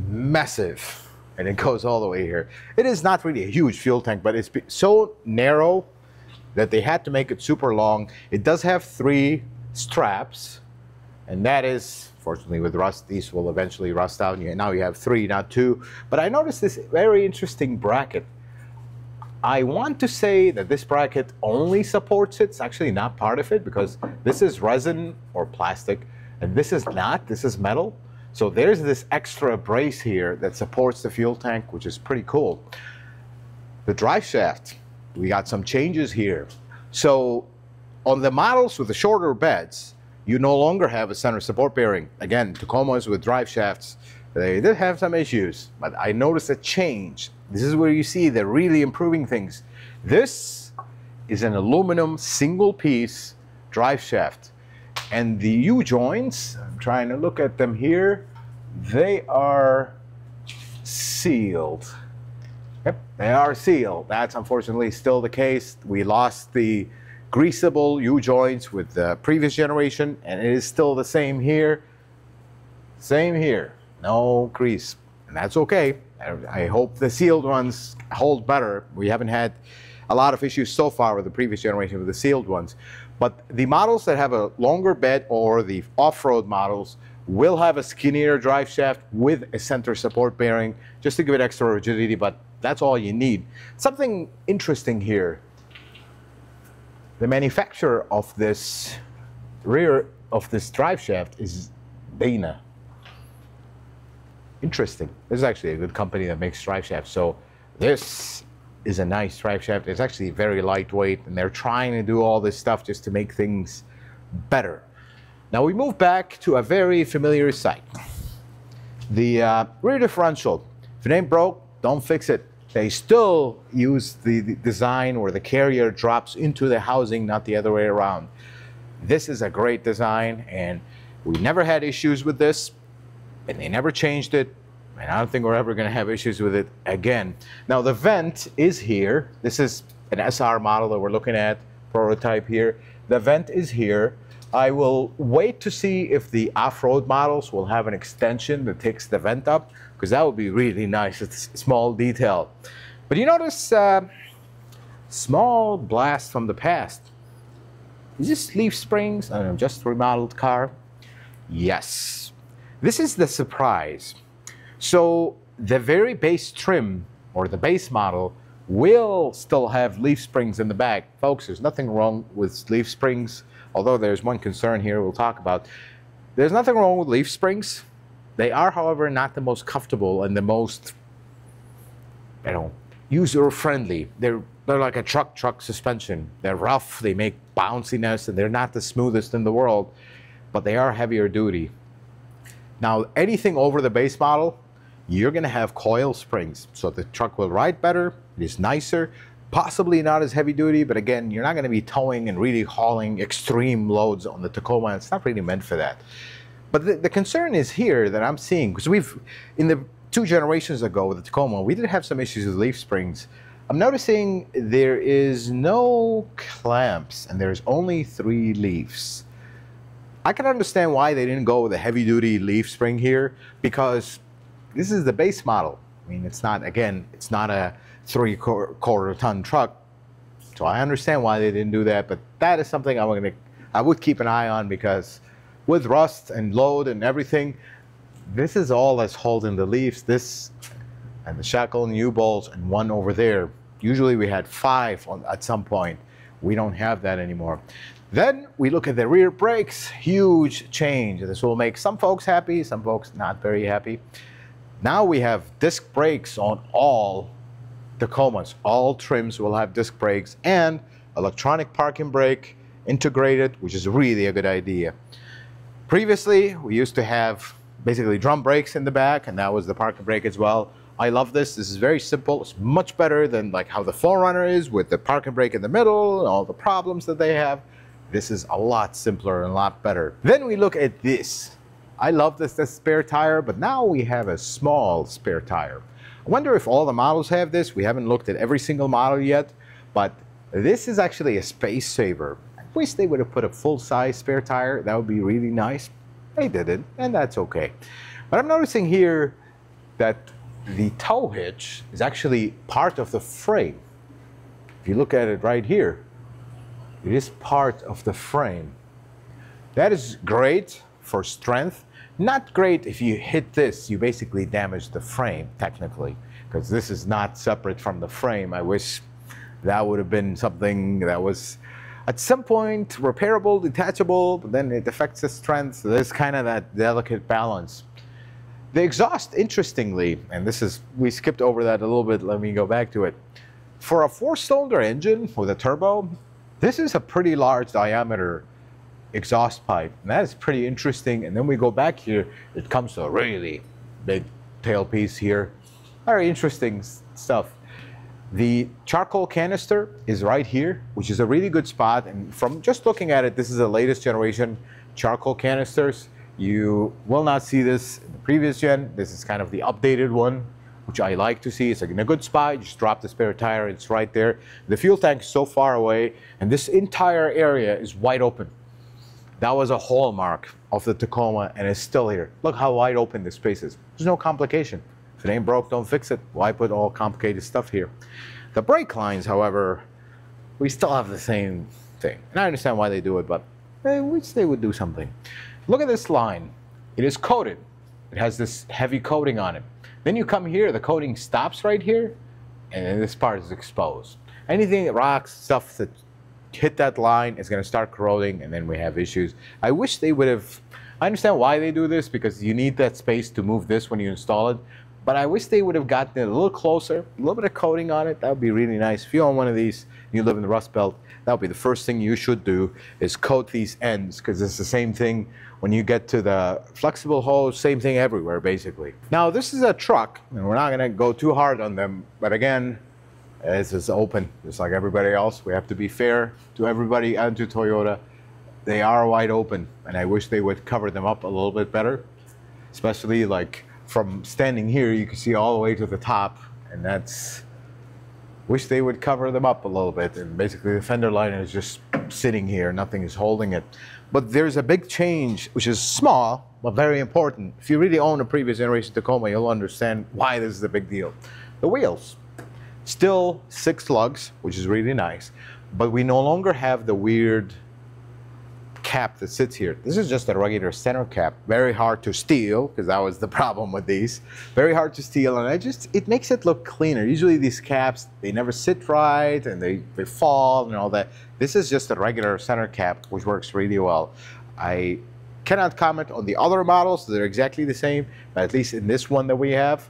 massive, and it goes all the way here. It is not really a huge fuel tank, but it's so narrow that they had to make it super long. It does have 3 straps, and that is, fortunately with rust, these will eventually rust out. Now you have 3, not 2. But I noticed this very interesting bracket. I want to say that this bracket only supports it. It's actually not part of it because this is resin or plastic, and this is not, this is metal. So there's this extra brace here that supports the fuel tank, which is pretty cool. The drive shaft, we got some changes here. So on the models with the shorter beds, you no longer have a center support bearing. Again, Tacomas with drive shafts, they did have some issues, but I noticed a change. This is where you see they're really improving things. This is an aluminum single-piece drive shaft. And the U-joints, I'm trying to look at them here, they are sealed. Yep, they are sealed. That's unfortunately still the case. We lost the greasable U-joints with the previous generation, and it is still the same here. Same here, no grease, and that's okay. I hope the sealed ones hold better. We haven't had a lot of issues so far with the previous generation with the sealed ones, but the models that have a longer bed or the off-road models will have a skinnier drive shaft with a center support bearing just to give it extra rigidity, but That's all you need. Something interesting here. The manufacturer of this rear of this drive shaft is Dana. Interesting. This is actually a good company that makes drive shafts. So this is a nice drive shaft. It's actually very lightweight, and they're trying to do all this stuff just to make things better. Now we move back to a very familiar sight. The rear differential. If it ain't broke, don't fix it. They still use the design where the carrier drops into the housing, not the other way around. This is a great design, and we never had issues with this, and they never changed it, and I don't think we're ever going to have issues with it again. Now the vent is here. This is an SR model that we're looking at, prototype here. The vent is here. I will wait to see if the off-road models will have an extension that takes the vent up, because that would be really nice. It's a small detail. But you notice a small blast from the past. Is this leaf springs on a just remodeled car? Yes. This is the surprise. So the very base trim, or the base model, will still have leaf springs in the back. Folks, there's nothing wrong with leaf springs. Although there's one concern here we'll talk about. There's nothing wrong with leaf springs. They are, however, not the most comfortable and the most, you know, user-friendly. They're like a truck suspension. They're rough, they make bounciness, and they're not the smoothest in the world, but they are heavier duty. Now, anything over the base model, you're gonna have coil springs. So the truck will ride better, it is nicer, possibly not as heavy duty, but again, you're not going to be towing and really hauling extreme loads on the Tacoma. It's not really meant for that. But the concern is here that I'm seeing, because we've, in the 2 generations ago with the Tacoma, we did have some issues with leaf springs. I'm noticing there is no clamps, and there's only 3 leaves. I can understand why they didn't go with a heavy duty leaf spring here, because this is the base model. I mean, it's not, again, it's not a 3/4 ton truck, so I understand why they didn't do that. But that is something I would keep an eye on, because with rust and load and everything, this is all that's holding the leaves. This and the shackle and U-bolts and one over there. Usually we had 5 at some point. We don't have that anymore. Then we look at the rear brakes. Huge change. This will make some folks happy, some folks not very happy. Now we have disc brakes on all Tacomas. All trims will have disc brakes and electronic parking brake integrated, which is really a good idea. Previously, we used to have basically drum brakes in the back, and that was the parking brake as well. I love this. This is very simple. It's much better than like how the 4Runner is with the parking brake in the middle and all the problems that they have. This is a lot simpler and a lot better. Then we look at this. I love this spare tire, but now we have a small spare tire. I wonder if all the models have this. We haven't looked at every single model yet, but this is actually a space saver. I wish they would have put a full-size spare tire. That would be really nice. They didn't, and that's okay. But I'm noticing here that the tow hitch is actually part of the frame. If you look at it right here, it is part of the frame. That is great for strength. Not great if you hit this, you basically damage the frame technically, because this is not separate from the frame. I wish that would have been something that was at some point repairable, detachable, but then it affects the strength. So there's kind of that delicate balance. The exhaust, interestingly, and this is, we skipped over that a little bit, let me go back to it. For a 4-cylinder engine with a turbo, this is a pretty large diameter exhaust pipe, and that is pretty interesting. And then we go back here, it comes to a really big tailpiece here. Very interesting stuff. The charcoal canister is right here, which is a really good spot. And from just looking at it, this is the latest generation charcoal canisters. You will not see this in the previous gen. This is kind of the updated one, which I like to see. It's like in a good spot. You just drop the spare tire, it's right there. The fuel tank is so far away, and this entire area is wide open. That was a hallmark of the Tacoma, and it's still here. Look how wide open the space is. There's no complication. If it ain't broke, don't fix it. Why put all complicated stuff here? The brake lines, however, we still have the same thing. And I understand why they do it, but I wish they would do something. Look at this line. It is coated. It has this heavy coating on it. Then you come here, the coating stops right here. and this part is exposed. Anything, rocks, stuff that hit that line is gonna start corroding, and then we have issues. I wish they would have, I understand why they do this, because you need that space to move this when you install it, but I wish they would have gotten it a little closer, a little bit of coating on it. That would be really nice. If you own one of these, you live in the Rust Belt, that would be the first thing you should do, is coat these ends, because it's the same thing when you get to the flexible hose, same thing everywhere, basically. Now, this is a truck, and we're not gonna go too hard on them, but again, this is open, just like everybody else. We have to be fair to everybody and to Toyota. They are wide open, and I wish they would cover them up a little bit better, especially like from standing here, you can see all the way to the top, and that's, wish they would cover them up a little bit. And basically the fender liner is just sitting here, nothing is holding it. But there's a big change, which is small, but very important. If you really own a previous generation Tacoma, you'll understand why this is a big deal. The wheels. Still 6 lugs, which is really nice, but we no longer have the weird cap that sits here. This is just a regular center cap, very hard to steal, because that was the problem with these. Very hard to steal, and it makes it look cleaner. Usually these caps, they never sit right, and they fall and all that. This is just a regular center cap, which works really well. I cannot comment on the other models, they're exactly the same, but at least in this one that we have,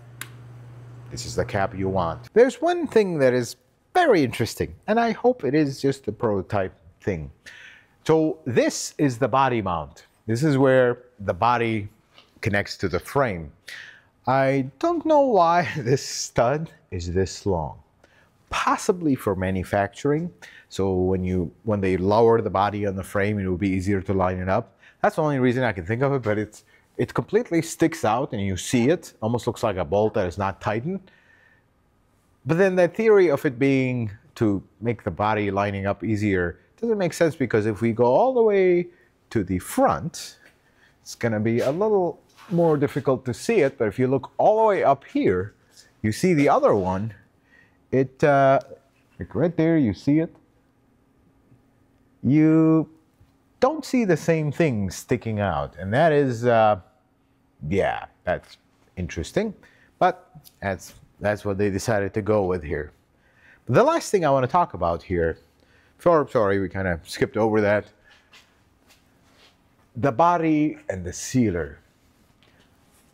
this is the cap you want. There's one thing that is very interesting, and I hope it is just a prototype thing. So this is the body mount. This is where the body connects to the frame. I don't know why this stud is this long. Possibly for manufacturing. So when they lower the body on the frame, it will be easier to line it up. That's the only reason I can think of it, but it completely sticks out and you see it. Almost looks like a bolt that is not tightened. But then the theory of it being to make the body lining up easier doesn't make sense, because if we go all the way to the front, it's gonna be a little more difficult to see it. But if you look all the way up here, you see the other one. It, like right there, you see it. You don't see the same thing sticking out, and that is, yeah, that's interesting, but that's what they decided to go with here. But the last thing I want to talk about here, sorry, we kind of skipped over that, the body and the sealer.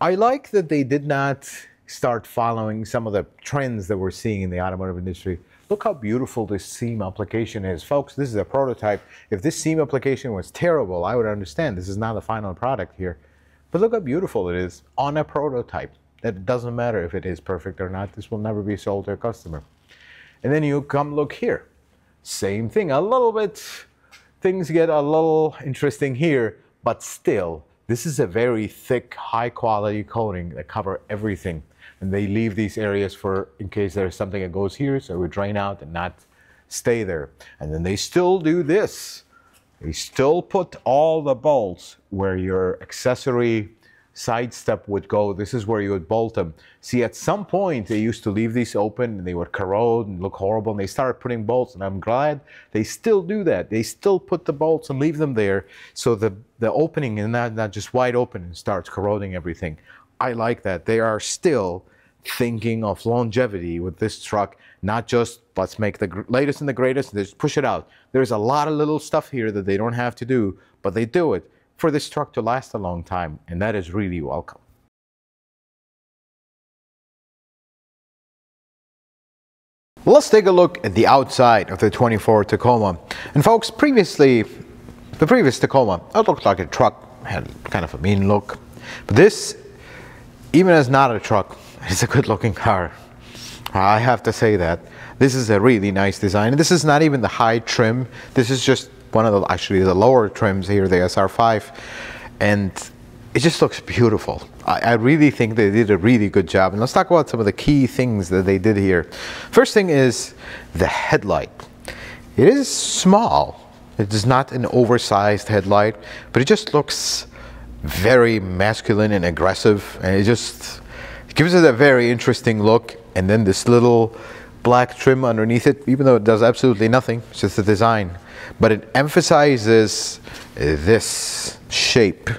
I like that they did not start following some of the trends that we're seeing in the automotive industry. Look how beautiful this seam application is. Folks, this is a prototype. If this seam application was terrible, I would understand. This is not the final product here. But look how beautiful it is on a prototype. That doesn't matter if it is perfect or not. This will never be sold to a customer. And then you come look here. Same thing, a little bit. Things get a little interesting here, but still, this is a very thick, high quality coating that covers everything. And they leave these areas for in case there's something that goes here, so it would drain out and not stay there. And then they still do this. They still put all the bolts where your accessory side step would go. This is where you would bolt them. See, at some point, they used to leave these open, and they would corrode and look horrible, and they started putting bolts, and I'm glad they still do that. They still put the bolts and leave them there, so the opening is not just wide open and starts corroding everything. I like that. They are still thinking of longevity with this truck, not just let's make the latest and the greatest and just push it out. There's a lot of little stuff here that they don't have to do, but they do it for this truck to last a long time, and that is really welcome. Let's take a look at the outside of the 24 Tacoma. And folks, previously, the previous Tacoma, it looked like a truck, had kind of a mean look, but this, even as not a truck, it's a good looking car. I have to say that. This is a really nice design. This is not even the high trim. This is just one of the, actually the lower trims here, the SR5. And it just looks beautiful. I really think they did a really good job. And let's talk about some of the key things that they did here. First thing is the headlight. It is small. It is not an oversized headlight, but it just looks very masculine and aggressive, and it just gives it a very interesting look. And then this little black trim underneath it, even though it does absolutely nothing, it's just a design, but it emphasizes this shape.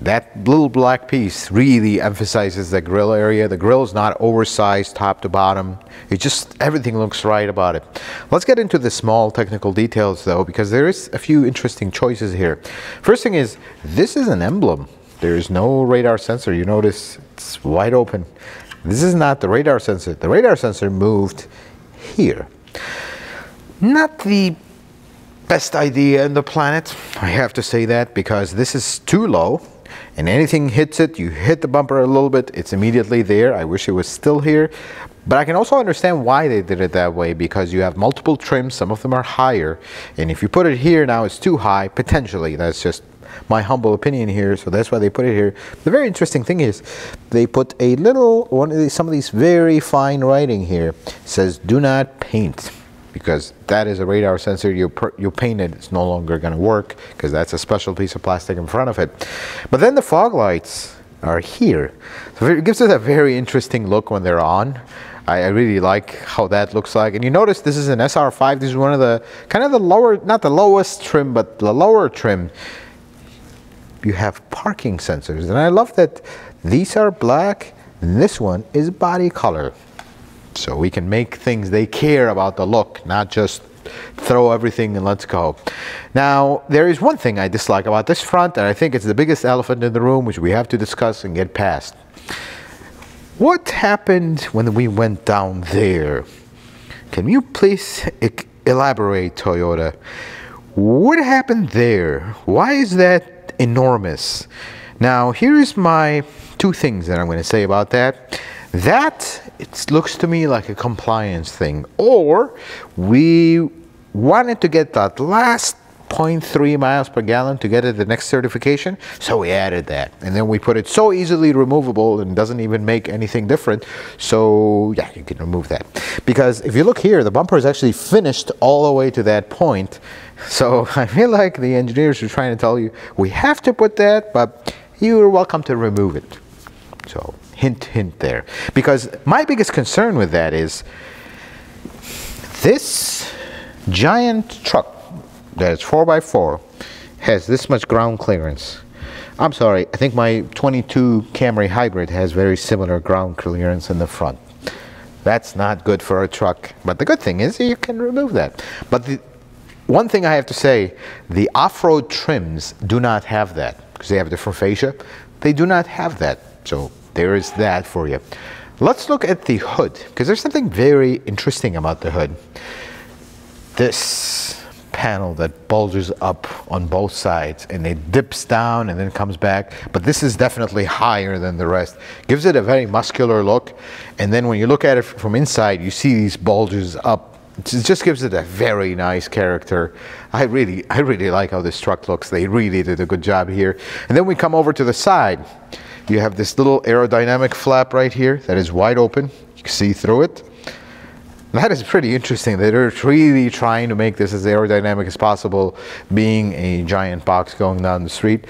That little black piece really emphasizes the grill area. The grill is not oversized top to bottom. It just, everything looks right about it. Let's get into the small technical details though, because there is a few interesting choices here. First thing is, this is an emblem. There is no radar sensor. You notice it's wide open. This is not the radar sensor. The radar sensor moved here. Not the best idea in the planet, I have to say that, because this is too low. And anything hits it, you hit the bumper a little bit, it's immediately there. I wish it was still here. But I can also understand why they did it that way, because you have multiple trims, some of them are higher. And if you put it here now, it's too high, potentially. That's just my humble opinion here, so that's why they put it here. The very interesting thing is, they put a little, some of these very fine writing here. It says, do not paint, because that is a radar sensor. You paint it, it's no longer gonna work, because that's a special piece of plastic in front of it. But then the fog lights are here. So it gives it a very interesting look when they're on. I really like how that looks like. And you notice this is an SR5. This is one of the, kind of the lower, not the lowest trim, but the lower trim. You have parking sensors. And I love that these are black, and this one is body color. So we can make things, they care about the look, not just throw everything and let's go. Now, there is one thing I dislike about this front, and I think it's the biggest elephant in the room, which we have to discuss and get past. What happened when we went down there? Can you please elaborate, Toyota? What happened there? Why is that enormous? Now, here is my two things that I'm going to say about that. That, it looks to me like a compliance thing, or we wanted to get that last 0.3 miles per gallon to get it the next certification, so we added that, and then we put it so easily removable and doesn't even make anything different. So yeah, you can remove that, because if you look here, the bumper is actually finished all the way to that point. So I feel like the engineers are trying to tell you, we have to put that, but you're welcome to remove it. So hint, hint there. Because my biggest concern with that is this giant truck that's 4x4 has this much ground clearance. I'm sorry, I think my 22 Camry Hybrid has very similar ground clearance in the front. That's not good for a truck. But the good thing is you can remove that. But the one thing I have to say, the off-road trims do not have that, because they have a different fascia. They do not have that. So there is that for you. Let's look at the hood, because there's something very interesting about the hood. This panel that bulges up on both sides, and it dips down and then comes back, but this is definitely higher than the rest. Gives it a very muscular look, and then when you look at it from inside, you see these bulges up. It just gives it a very nice character. I really like how this truck looks. They really did a good job here. And then we come over to the side. You have this little aerodynamic flap right here that is wide open. You can see through it. That is pretty interesting. They're really trying to make this as aerodynamic as possible, being a giant box going down the street.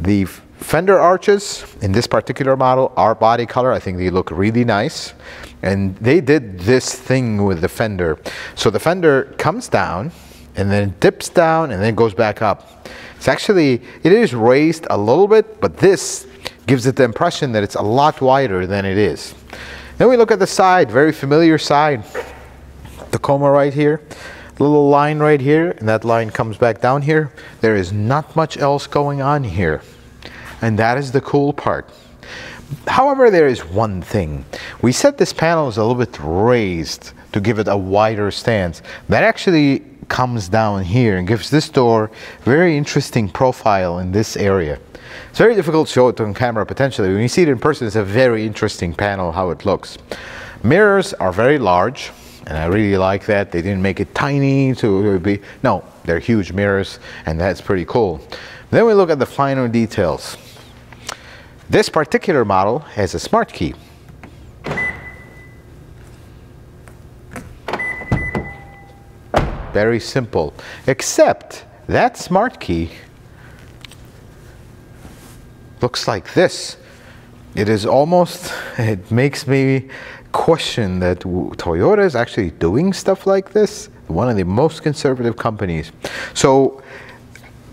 The fender arches in this particular model are body color. I think they look really nice. And they did this thing with the fender. So the fender comes down, and then dips down, and then goes back up. It's actually, it is raised a little bit, but this gives it the impression that it's a lot wider than it is. Then we look at the side, very familiar side. Tacoma right here, little line right here, and that line comes back down here. There is not much else going on here. And that is the cool part. However, there is one thing. We said this panel is a little bit raised to give it a wider stance. That actually comes down here and gives this door very interesting profile in this area. It's very difficult to show it on camera potentially. When you see it in person, it's a very interesting panel how it looks. Mirrors are very large, and I really like that. They didn't make it tiny to be, no, they're huge mirrors, and that's pretty cool. Then we look at the finer details. This particular model has a smart key. Very simple, except that smart key looks like this. It is almost, it makes me question that Toyota is actually doing stuff like this. One of the most conservative companies. So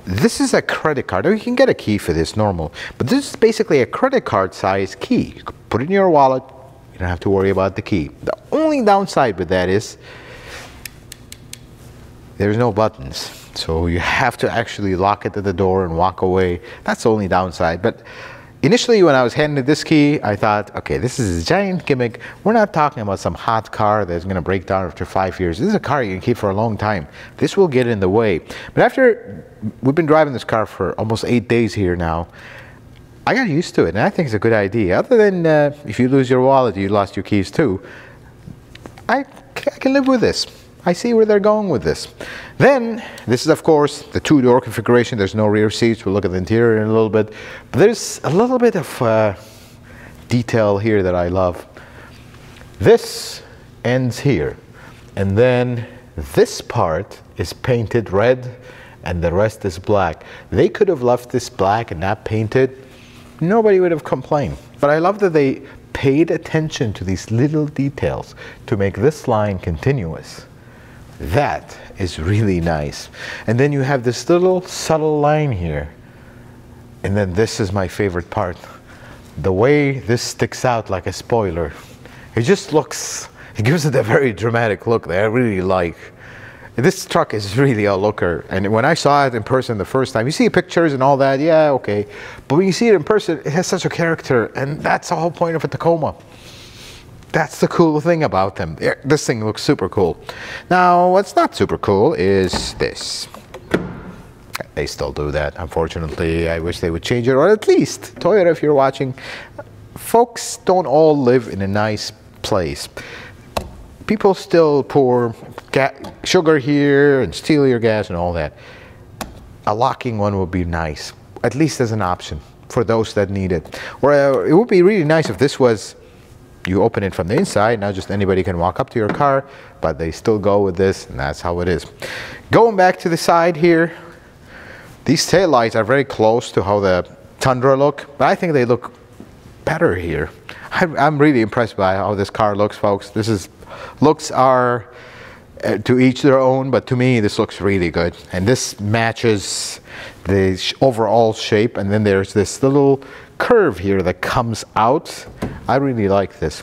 This is a credit card, or you can get a key for this normal, but this is basically a credit card size key. You can put it in your wallet, you don't have to worry about the key. The only downside with that is there's no buttons. So you have to actually lock it at the door and walk away. That's the only downside. But initially when I was handed this key, I thought, okay, this is a giant gimmick. We're not talking about some hot car that's gonna break down after 5 years. This is a car you can keep for a long time. This will get in the way. But after, we've been driving this car for almost 8 days here now, I got used to it, and I think it's a good idea. Other than if you lose your wallet, you lost your keys too, I can live with this. I see where they're going with this. Then, this is of course the two-door configuration. There's no rear seats. We'll look at the interior in a little bit. But there's a little bit of detail here that I love. This ends here. And then this part is painted red and the rest is black. They could have left this black and not painted. Nobody would have complained. But I love that they paid attention to these little details to make this line continuous. That is really nice. And then you have this little subtle line here. And then this is my favorite part. The way this sticks out like a spoiler. It just looks, it gives it a very dramatic look that I really like. This truck is really a looker. And when I saw it in person the first time, you see pictures and all that, yeah, okay. But when you see it in person, it has such a character. And that's the whole point of a Tacoma. That's the cool thing about them. This thing looks super cool. Now, what's not super cool is this. They still do that, unfortunately. I wish they would change it, or at least, Toyota, if you're watching, folks don't all live in a nice place. People still pour sugar here and steal your gas and all that. A locking one would be nice, at least as an option for those that need it. Or it would be really nice if this was, you open it from the inside, now just anybody can walk up to your car, but they still go with this, and that's how it is. Going back to the side here, these taillights are very close to how the Tundra look, but I think they look better here. I'm really impressed by how this car looks, folks. This is, looks are to each their own, but to me this looks really good. And this matches the overall shape, and then there's this little curve here that comes out. I really like this.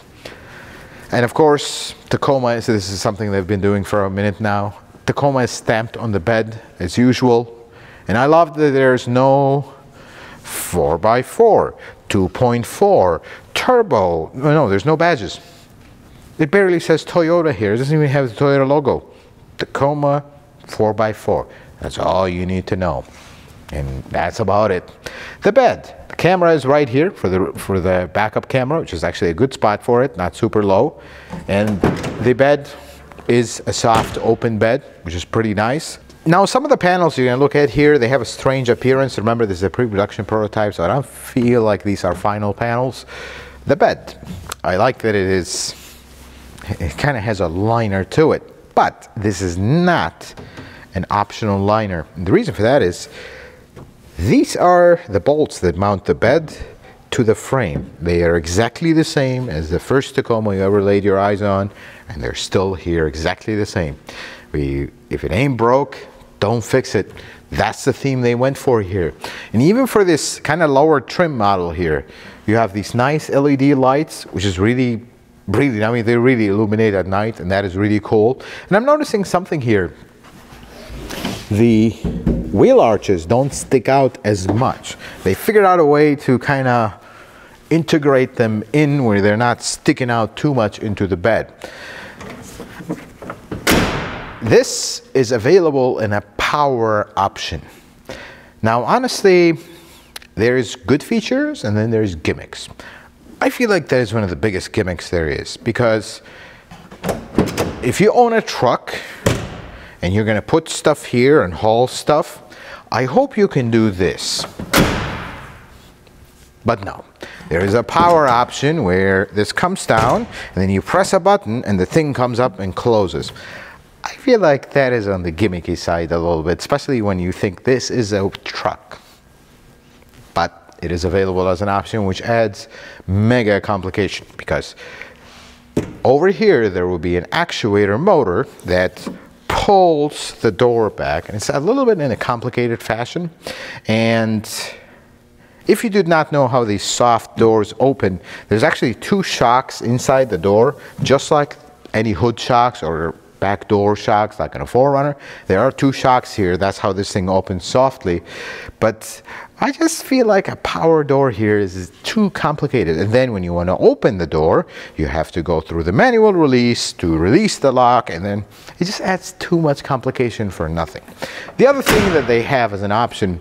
And of course, Tacoma, so this is something they've been doing for a minute now. Tacoma is stamped on the bed as usual. And I love that there's no 4x4, 2.4, turbo. No, there's no badges. It barely says Toyota here. It doesn't even have the Toyota logo. Tacoma 4x4. That's all you need to know. And that's about it. The bed. Camera is right here for the backup camera, which is actually a good spot for it, not super low. And the bed is a soft open bed, which is pretty nice. Now, some of the panels you're gonna look at here, they have a strange appearance. Remember, this is a pre-production prototype, so I don't feel like these are final panels. The bed, I like that it is, it kind of has a liner to it, but this is not an optional liner. And the reason for that is, these are the bolts that mount the bed to the frame. They are exactly the same as the first Tacoma you ever laid your eyes on, and they're still here exactly the same. If it ain't broke, don't fix it. That's the theme they went for here. And even for this kind of lower trim model here, you have these nice LED lights, which is really, really, I mean, they really illuminate at night, and that is really cool. And I'm noticing something here. The wheel arches don't stick out as much. They figured out a way to kind of integrate them in where they're not sticking out too much into the bed. This is available in a power option. Now, honestly, there's good features and then there's gimmicks. I feel like that is one of the biggest gimmicks there is, because if you own a truck, and you're gonna put stuff here and haul stuff, I hope you can do this. But no, there is a power option where this comes down and then you press a button and the thing comes up and closes. I feel like that is on the gimmicky side a little bit, especially when you think this is a truck. But it is available as an option, which adds mega complication, because over here there will be an actuator motor that pulls the door back, and it's a little bit in a complicated fashion. And if you did not know how these soft doors open, there's actually two shocks inside the door, just like any hood shocks or back door shocks like in a 4Runner. There are two shocks here. That's how this thing opens softly. But I just feel like a power door here is too complicated. And then when you want to open the door, you have to go through the manual release to release the lock, and then it just adds too much complication for nothing. The other thing that they have as an option,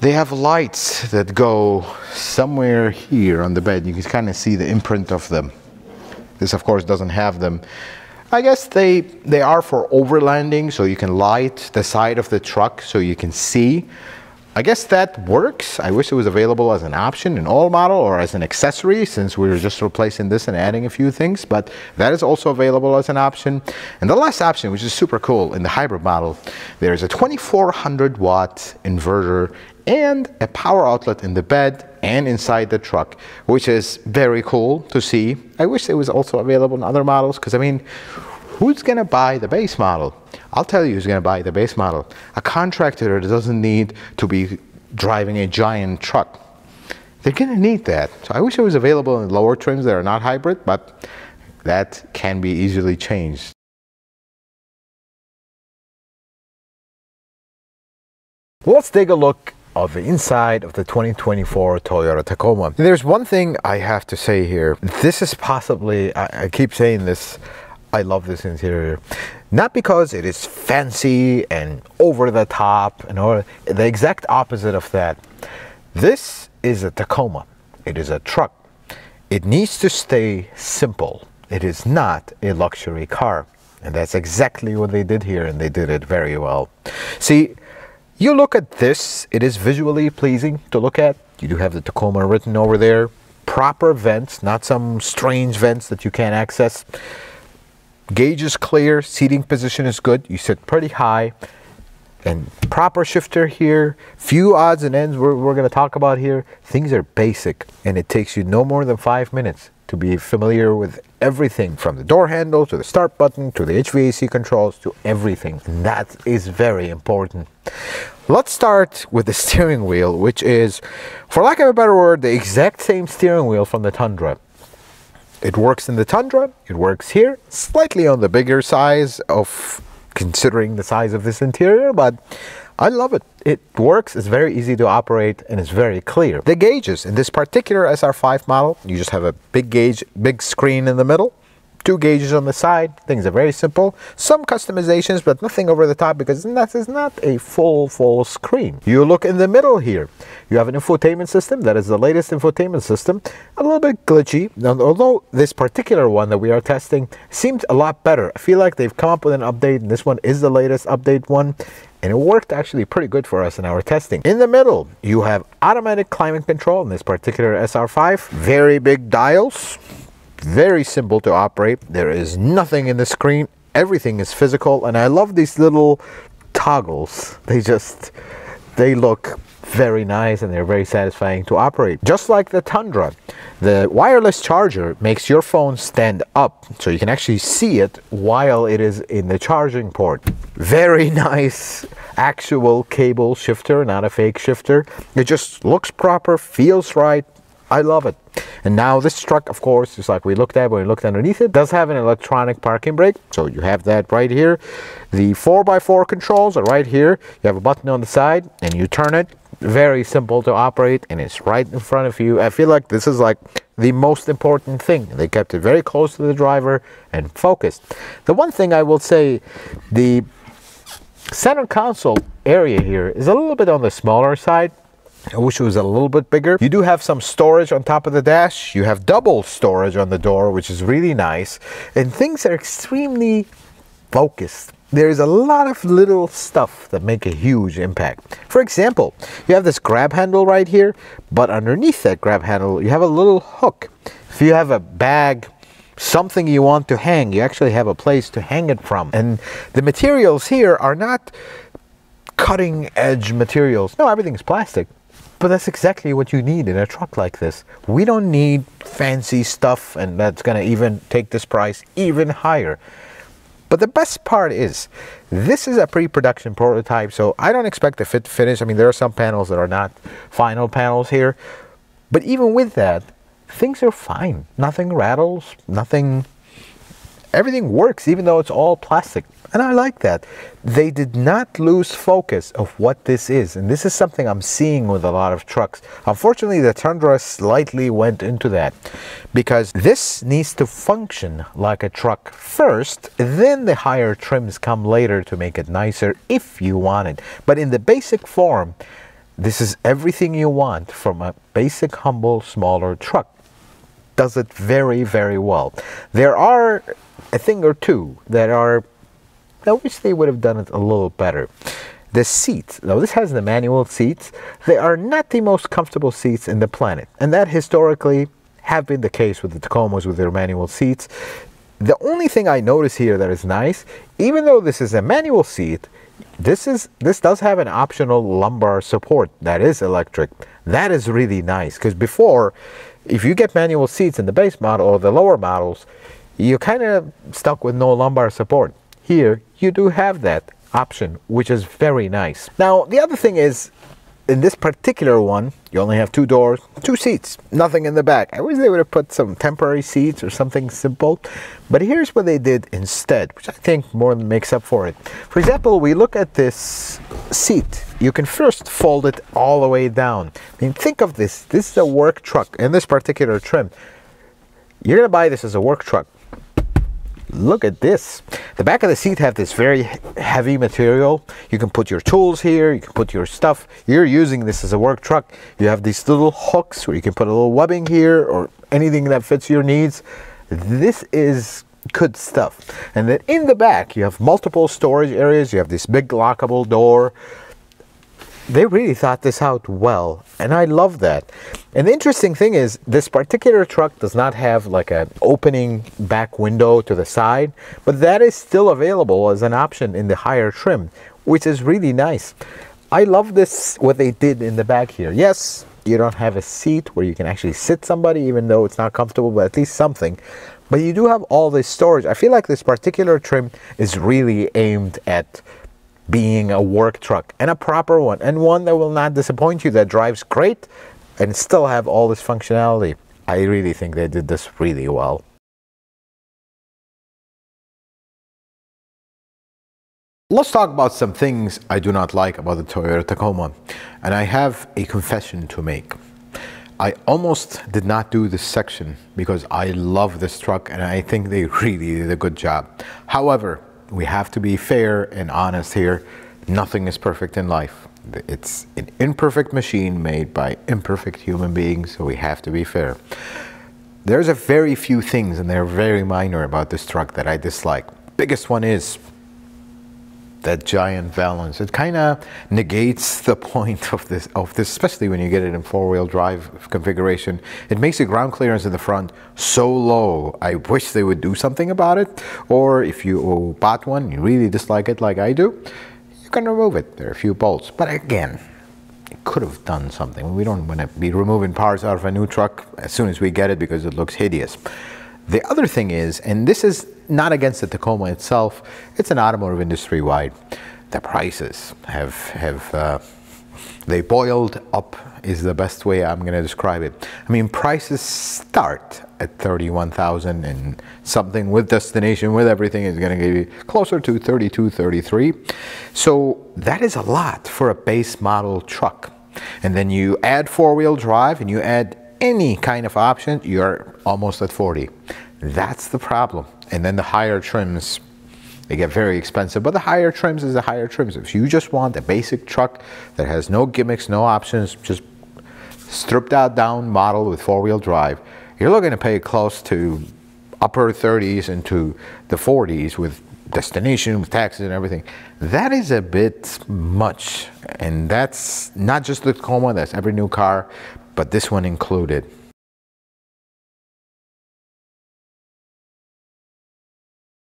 they have lights that go somewhere here on the bed. You can kind of see the imprint of them. This of course doesn't have them. I guess they are for overlanding, so you can light the side of the truck so you can see. I guess that works. I wish it was available as an option in all model or as an accessory, since we're just replacing this and adding a few things, but that is also available as an option. And the last option, which is super cool in the hybrid model, there's a 2400 watt inverter and a power outlet in the bed and inside the truck, which is very cool to see. I wish it was also available in other models, because I mean, who's gonna buy the base model? I'll tell you who's gonna buy the base model. A contractor that doesn't need to be driving a giant truck. They're gonna need that. So I wish it was available in lower trims that are not hybrid, but that can be easily changed. Let's take a look of the inside of the 2024 Toyota Tacoma. There's one thing I have to say here. This is possibly, I keep saying this, I love this interior. Not because it is fancy and over the top, and all, the exact opposite of that. This is a Tacoma. It is a truck. It needs to stay simple. It is not a luxury car. And that's exactly what they did here, and they did it very well. See, you look at this, it is visually pleasing to look at. You do have the Tacoma written over there. Proper vents, not some strange vents that you can't access. Gauge is clear, seating position is good. You sit pretty high. And proper shifter here. Few odds and ends we're gonna talk about here. Things are basic, and it takes you no more than 5 minutes to be familiar with everything from the door handle to the start button to the HVAC controls to everything. And that is very important. Let's start with the steering wheel, which is, for lack of a better word, the exact same steering wheel from the Tundra. It works in the Tundra, it works here, slightly on the bigger size of considering the size of this interior, but I love it. It works, it's very easy to operate, and it's very clear. The gauges in this particular SR5 model, you just have a big gauge, big screen in the middle, 2 gauges on the side. Things are very simple. Some customizations, but nothing over the top, because that is not a full screen. You look in the middle here. You have an infotainment system. That is the latest infotainment system. A little bit glitchy. Now, although this particular one that we are testing seemed a lot better. I feel like they've come up with an update, and this one is the latest update one. And it worked actually pretty good for us in our testing. In the middle, you have automatic climate control in this particular SR5. Very big dials. Very simple to operate. There is nothing in the screen. Everything is physical, and I love these little toggles. They look very nice, and they're very satisfying to operate. Just like the Tundra, the wireless charger makes your phone stand up, so you can actually see it while it is in the charging port. Very nice actual cable shifter, not a fake shifter. It just looks proper, feels right. I love it. And now this truck, of course, just like we looked at when we looked underneath it, does have an electronic parking brake. So you have that right here. The 4x4 controls are right here. You have a button on the side and you turn it. Very simple to operate, and it's right in front of you. I feel like this is like the most important thing. They kept it very close to the driver and focused. The one thing I will say, the center console area here is a little bit on the smaller side. I wish it was a little bit bigger. You do have some storage on top of the dash. You have double storage on the door, which is really nice. And things are extremely focused. There's a lot of little stuff that make a huge impact. For example, you have this grab handle right here, but underneath that grab handle, you have a little hook. If you have a bag, something you want to hang, you actually have a place to hang it from. And the materials here are not cutting edge materials. No, everything's plastic. But that's exactly what you need in a truck like this. We don't need fancy stuff, and that's gonna even take this price even higher. But the best part is, this is a pre-production prototype, so I don't expect a fit to finish. I mean, there are some panels that are not final panels here, but even with that, things are fine. Nothing rattles, nothing, everything works, even though it's all plastic. And I like that. They did not lose focus of what this is. And this is something I'm seeing with a lot of trucks. Unfortunately, the Tundra slightly went into that, because this needs to function like a truck first, then the higher trims come later to make it nicer if you want it. But in the basic form, this is everything you want from a basic, humble, smaller truck. Does it very, very well. There are a thing or two that are, I wish they would have done it a little better. The seats, now this has the manual seats. They are not the most comfortable seats in the planet, and that historically have been the case with the Tacomas with their manual seats. The only thing I notice here that is nice, even though this is a manual seat, this does have an optional lumbar support that is electric. That is really nice, because before, if you get manual seats in the base model or the lower models, you're kind of stuck with no lumbar support. Here, you do have that option, which is very nice. Now, the other thing is, in this particular one, you only have two doors, two seats, nothing in the back. I wish they would have put some temporary seats or something simple, but here's what they did instead, which I think more than makes up for it. For example, we look at this seat. You can first fold it all the way down. I mean, think of this. This is a work truck in this particular trim. You're gonna buy this as a work truck. Look at this. The back of the seat have this very heavy material. You can put your tools here, you can put your stuff. You're using this as a work truck. You have these little hooks where you can put a little webbing here or anything that fits your needs. This is good stuff. And then in the back, you have multiple storage areas. You have this big lockable door. They really thought this out well, and I love that. And the interesting thing is, this particular truck does not have like an opening back window to the side, but that is still available as an option in the higher trim, which is really nice. I love this, what they did in the back here. Yes, you don't have a seat where you can actually sit somebody, even though it's not comfortable, but at least something. But you do have all this storage. I feel like this particular trim is really aimed at being a work truck, and a proper one, and one that will not disappoint you, that drives great and still have all this functionality. I really think they did this really well. Let's talk about some things I do not like about the Toyota Tacoma, and I have a confession to make. I almost did not do this section because I love this truck and I think they really did a good job. However, we have to be fair and honest here. Nothing is perfect in life. It's an imperfect machine made by imperfect human beings, so we have to be fair. There's a very few things, and they're very minor, about this truck that I dislike. Biggest one is that giant balance. It kind of negates the point of this, especially when you get it in four-wheel drive configuration. It makes the ground clearance in the front so low. I wish they would do something about it. Or if you bought one, you really dislike it like I do, you can remove it. There are a few bolts, but again, it could have done something. We don't want to be removing parts out of a new truck as soon as we get it because it looks hideous. The other thing is, and this is not against the Tacoma itself, it's an automotive industry-wide, the prices they boiled up is the best way I'm going to describe it. I mean, prices start at $31,000 and something with destination, with everything, is going to give you closer to $32,000, $33,000. So that is a lot for a base model truck. And then you add four-wheel drive and you add any kind of option, you're almost at $40,000. That's the problem. And then the higher trims, they get very expensive, but the higher trims is the higher trims. If you just want a basic truck that has no gimmicks, no options, just stripped out down model with four-wheel drive, you're looking to pay close to upper 30s into the 40s with destination, with taxes and everything. That is a bit much, and that's not just the Tacoma, that's every new car, but this one included.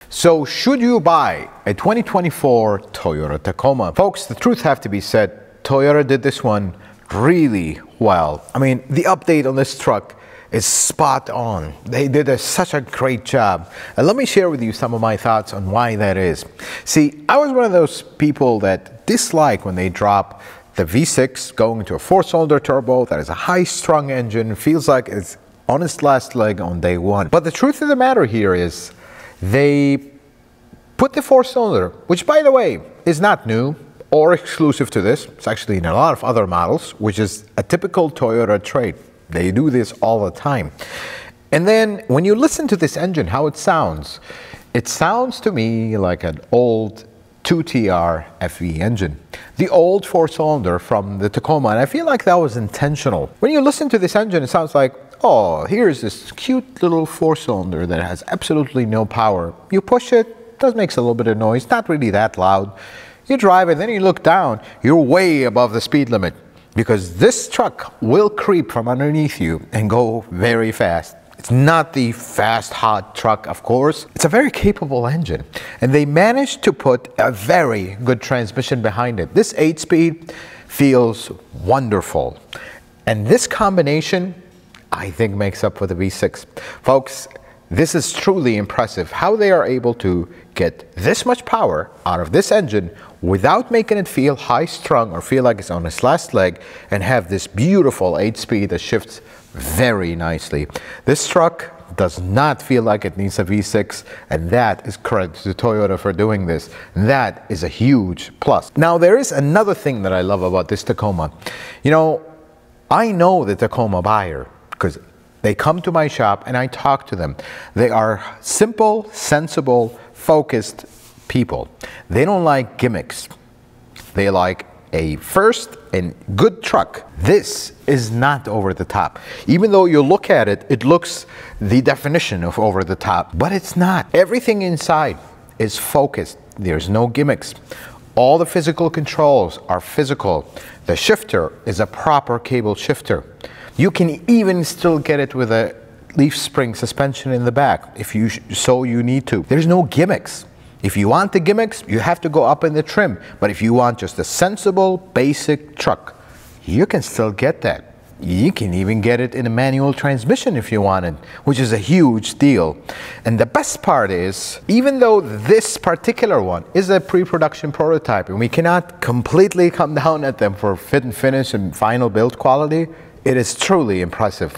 So should you buy a 2024 Toyota Tacoma? Folks, the truth have to be said, Toyota did this one really well. I mean, the update on this truck is spot on. They did such a great job. And let me share with you some of my thoughts on why that is. See, I was one of those people that dislike when they drop the V6 going into a four-cylinder turbo that is a high-strung engine, feels like it's on its last leg on day one. But the truth of the matter here is they put the four-cylinder, which by the way is not new or exclusive to this. It's actually in a lot of other models, which is a typical Toyota trait. They do this all the time. And then when you listen to this engine, how it sounds to me like an old 2TR-FV engine, the old four-cylinder from the Tacoma, and I feel like that was intentional. When you listen to this engine, it sounds like, oh, here's this cute little four-cylinder that has absolutely no power. You push it, it does make a little bit of noise, not really that loud. You drive it, then you look down, you're way above the speed limit, because this truck will creep from underneath you and go very fast. It's not the fast, hot truck, of course. It's a very capable engine, and they managed to put a very good transmission behind it. This 8-speed feels wonderful, and this combination, I think, makes up for the V6. Folks, this is truly impressive, how they are able to get this much power out of this engine without making it feel high-strung or feel like it's on its last leg, and have this beautiful 8-speed that shifts very nicely. This truck does not feel like it needs a V6, and that is credit to Toyota for doing this. That is a huge plus. Now, there is another thing that I love about this Tacoma. You know, I know the Tacoma buyer because they come to my shop and I talk to them. They are simple, sensible, focused people. They don't like gimmicks. They like a first and good truck. This is not over the top. Even though you look at it, it looks the definition of over the top, but it's not. Everything inside is focused. There's no gimmicks. All the physical controls are physical. The shifter is a proper cable shifter. You can even still get it with a leaf spring suspension in the back if you so you need to. There's no gimmicks. If you want the gimmicks, you have to go up in the trim. But if you want just a sensible, basic truck, you can still get that. You can even get it in a manual transmission if you want it, which is a huge deal. And the best part is, even though this particular one is a pre-production prototype and we cannot completely come down at them for fit and finish and final build quality, it is truly impressive.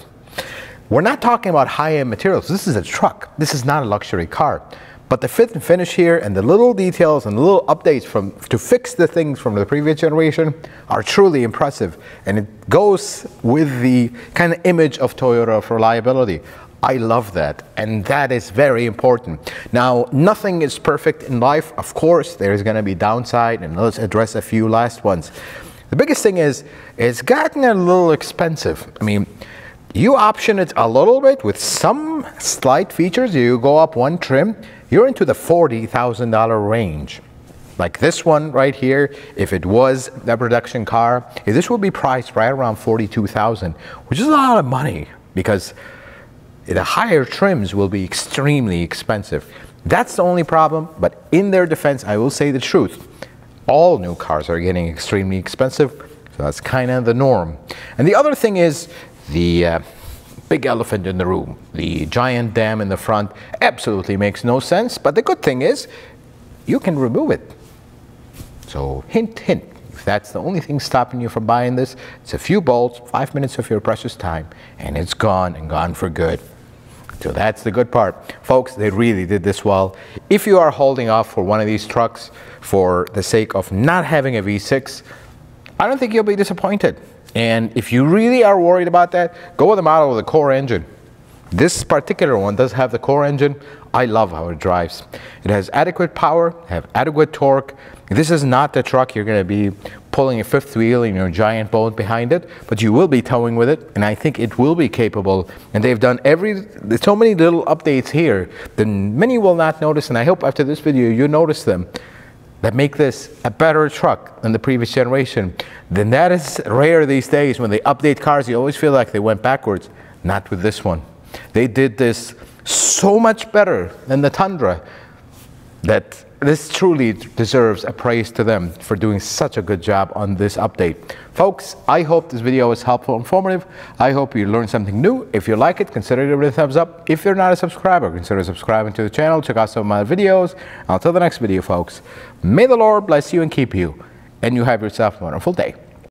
We're not talking about high-end materials. This is a truck. This is not a luxury car. But the fit and finish here and the little details and the little updates to fix the things from the previous generation are truly impressive. And it goes with the kind of image of Toyota of reliability. I love that, and that is very important. Now, nothing is perfect in life. Of course, there is going to be downside, and let's address a few last ones. The biggest thing is it's gotten a little expensive. I mean, you option it a little bit with some slight features. You go up one trim, you're into the $40,000 range. Like this one right here, if it was a production car, this would be priced right around $42,000, which is a lot of money because the higher trims will be extremely expensive. That's the only problem, but in their defense, I will say the truth. All new cars are getting extremely expensive, so that's kind of the norm. And the other thing is, the big elephant in the room, the giant dam in the front, absolutely makes no sense. But the good thing is, you can remove it. So hint, hint, if that's the only thing stopping you from buying this, it's a few bolts, 5 minutes of your precious time, and it's gone, and gone for good. So that's the good part. Folks, they really did this well. If you are holding off for one of these trucks for the sake of not having a V6, I don't think you'll be disappointed. And if you really are worried about that, go with a model with a core engine. This particular one does have the core engine. I love how it drives. It has adequate power, have adequate torque. This is not the truck you're going to be pulling a fifth wheel in your giant boat behind it, but you will be towing with it, and I think it will be capable. And they've done there's so many little updates here that many will not notice, and I hope after this video you notice them, that make this a better truck than the previous generation. Then that is rare these days. When they update cars, you always feel like they went backwards. Not with this one. They did this so much better than the Tundra that This truly deserves a praise to them for doing such a good job on this update. Folks, I hope this video was helpful and informative. I hope you learned something new. If you like it, consider giving it a thumbs up. If you're not a subscriber, consider subscribing to the channel. Check out some of my videos. Until the next video, folks, may the Lord bless you and keep you, and you have yourself a wonderful day.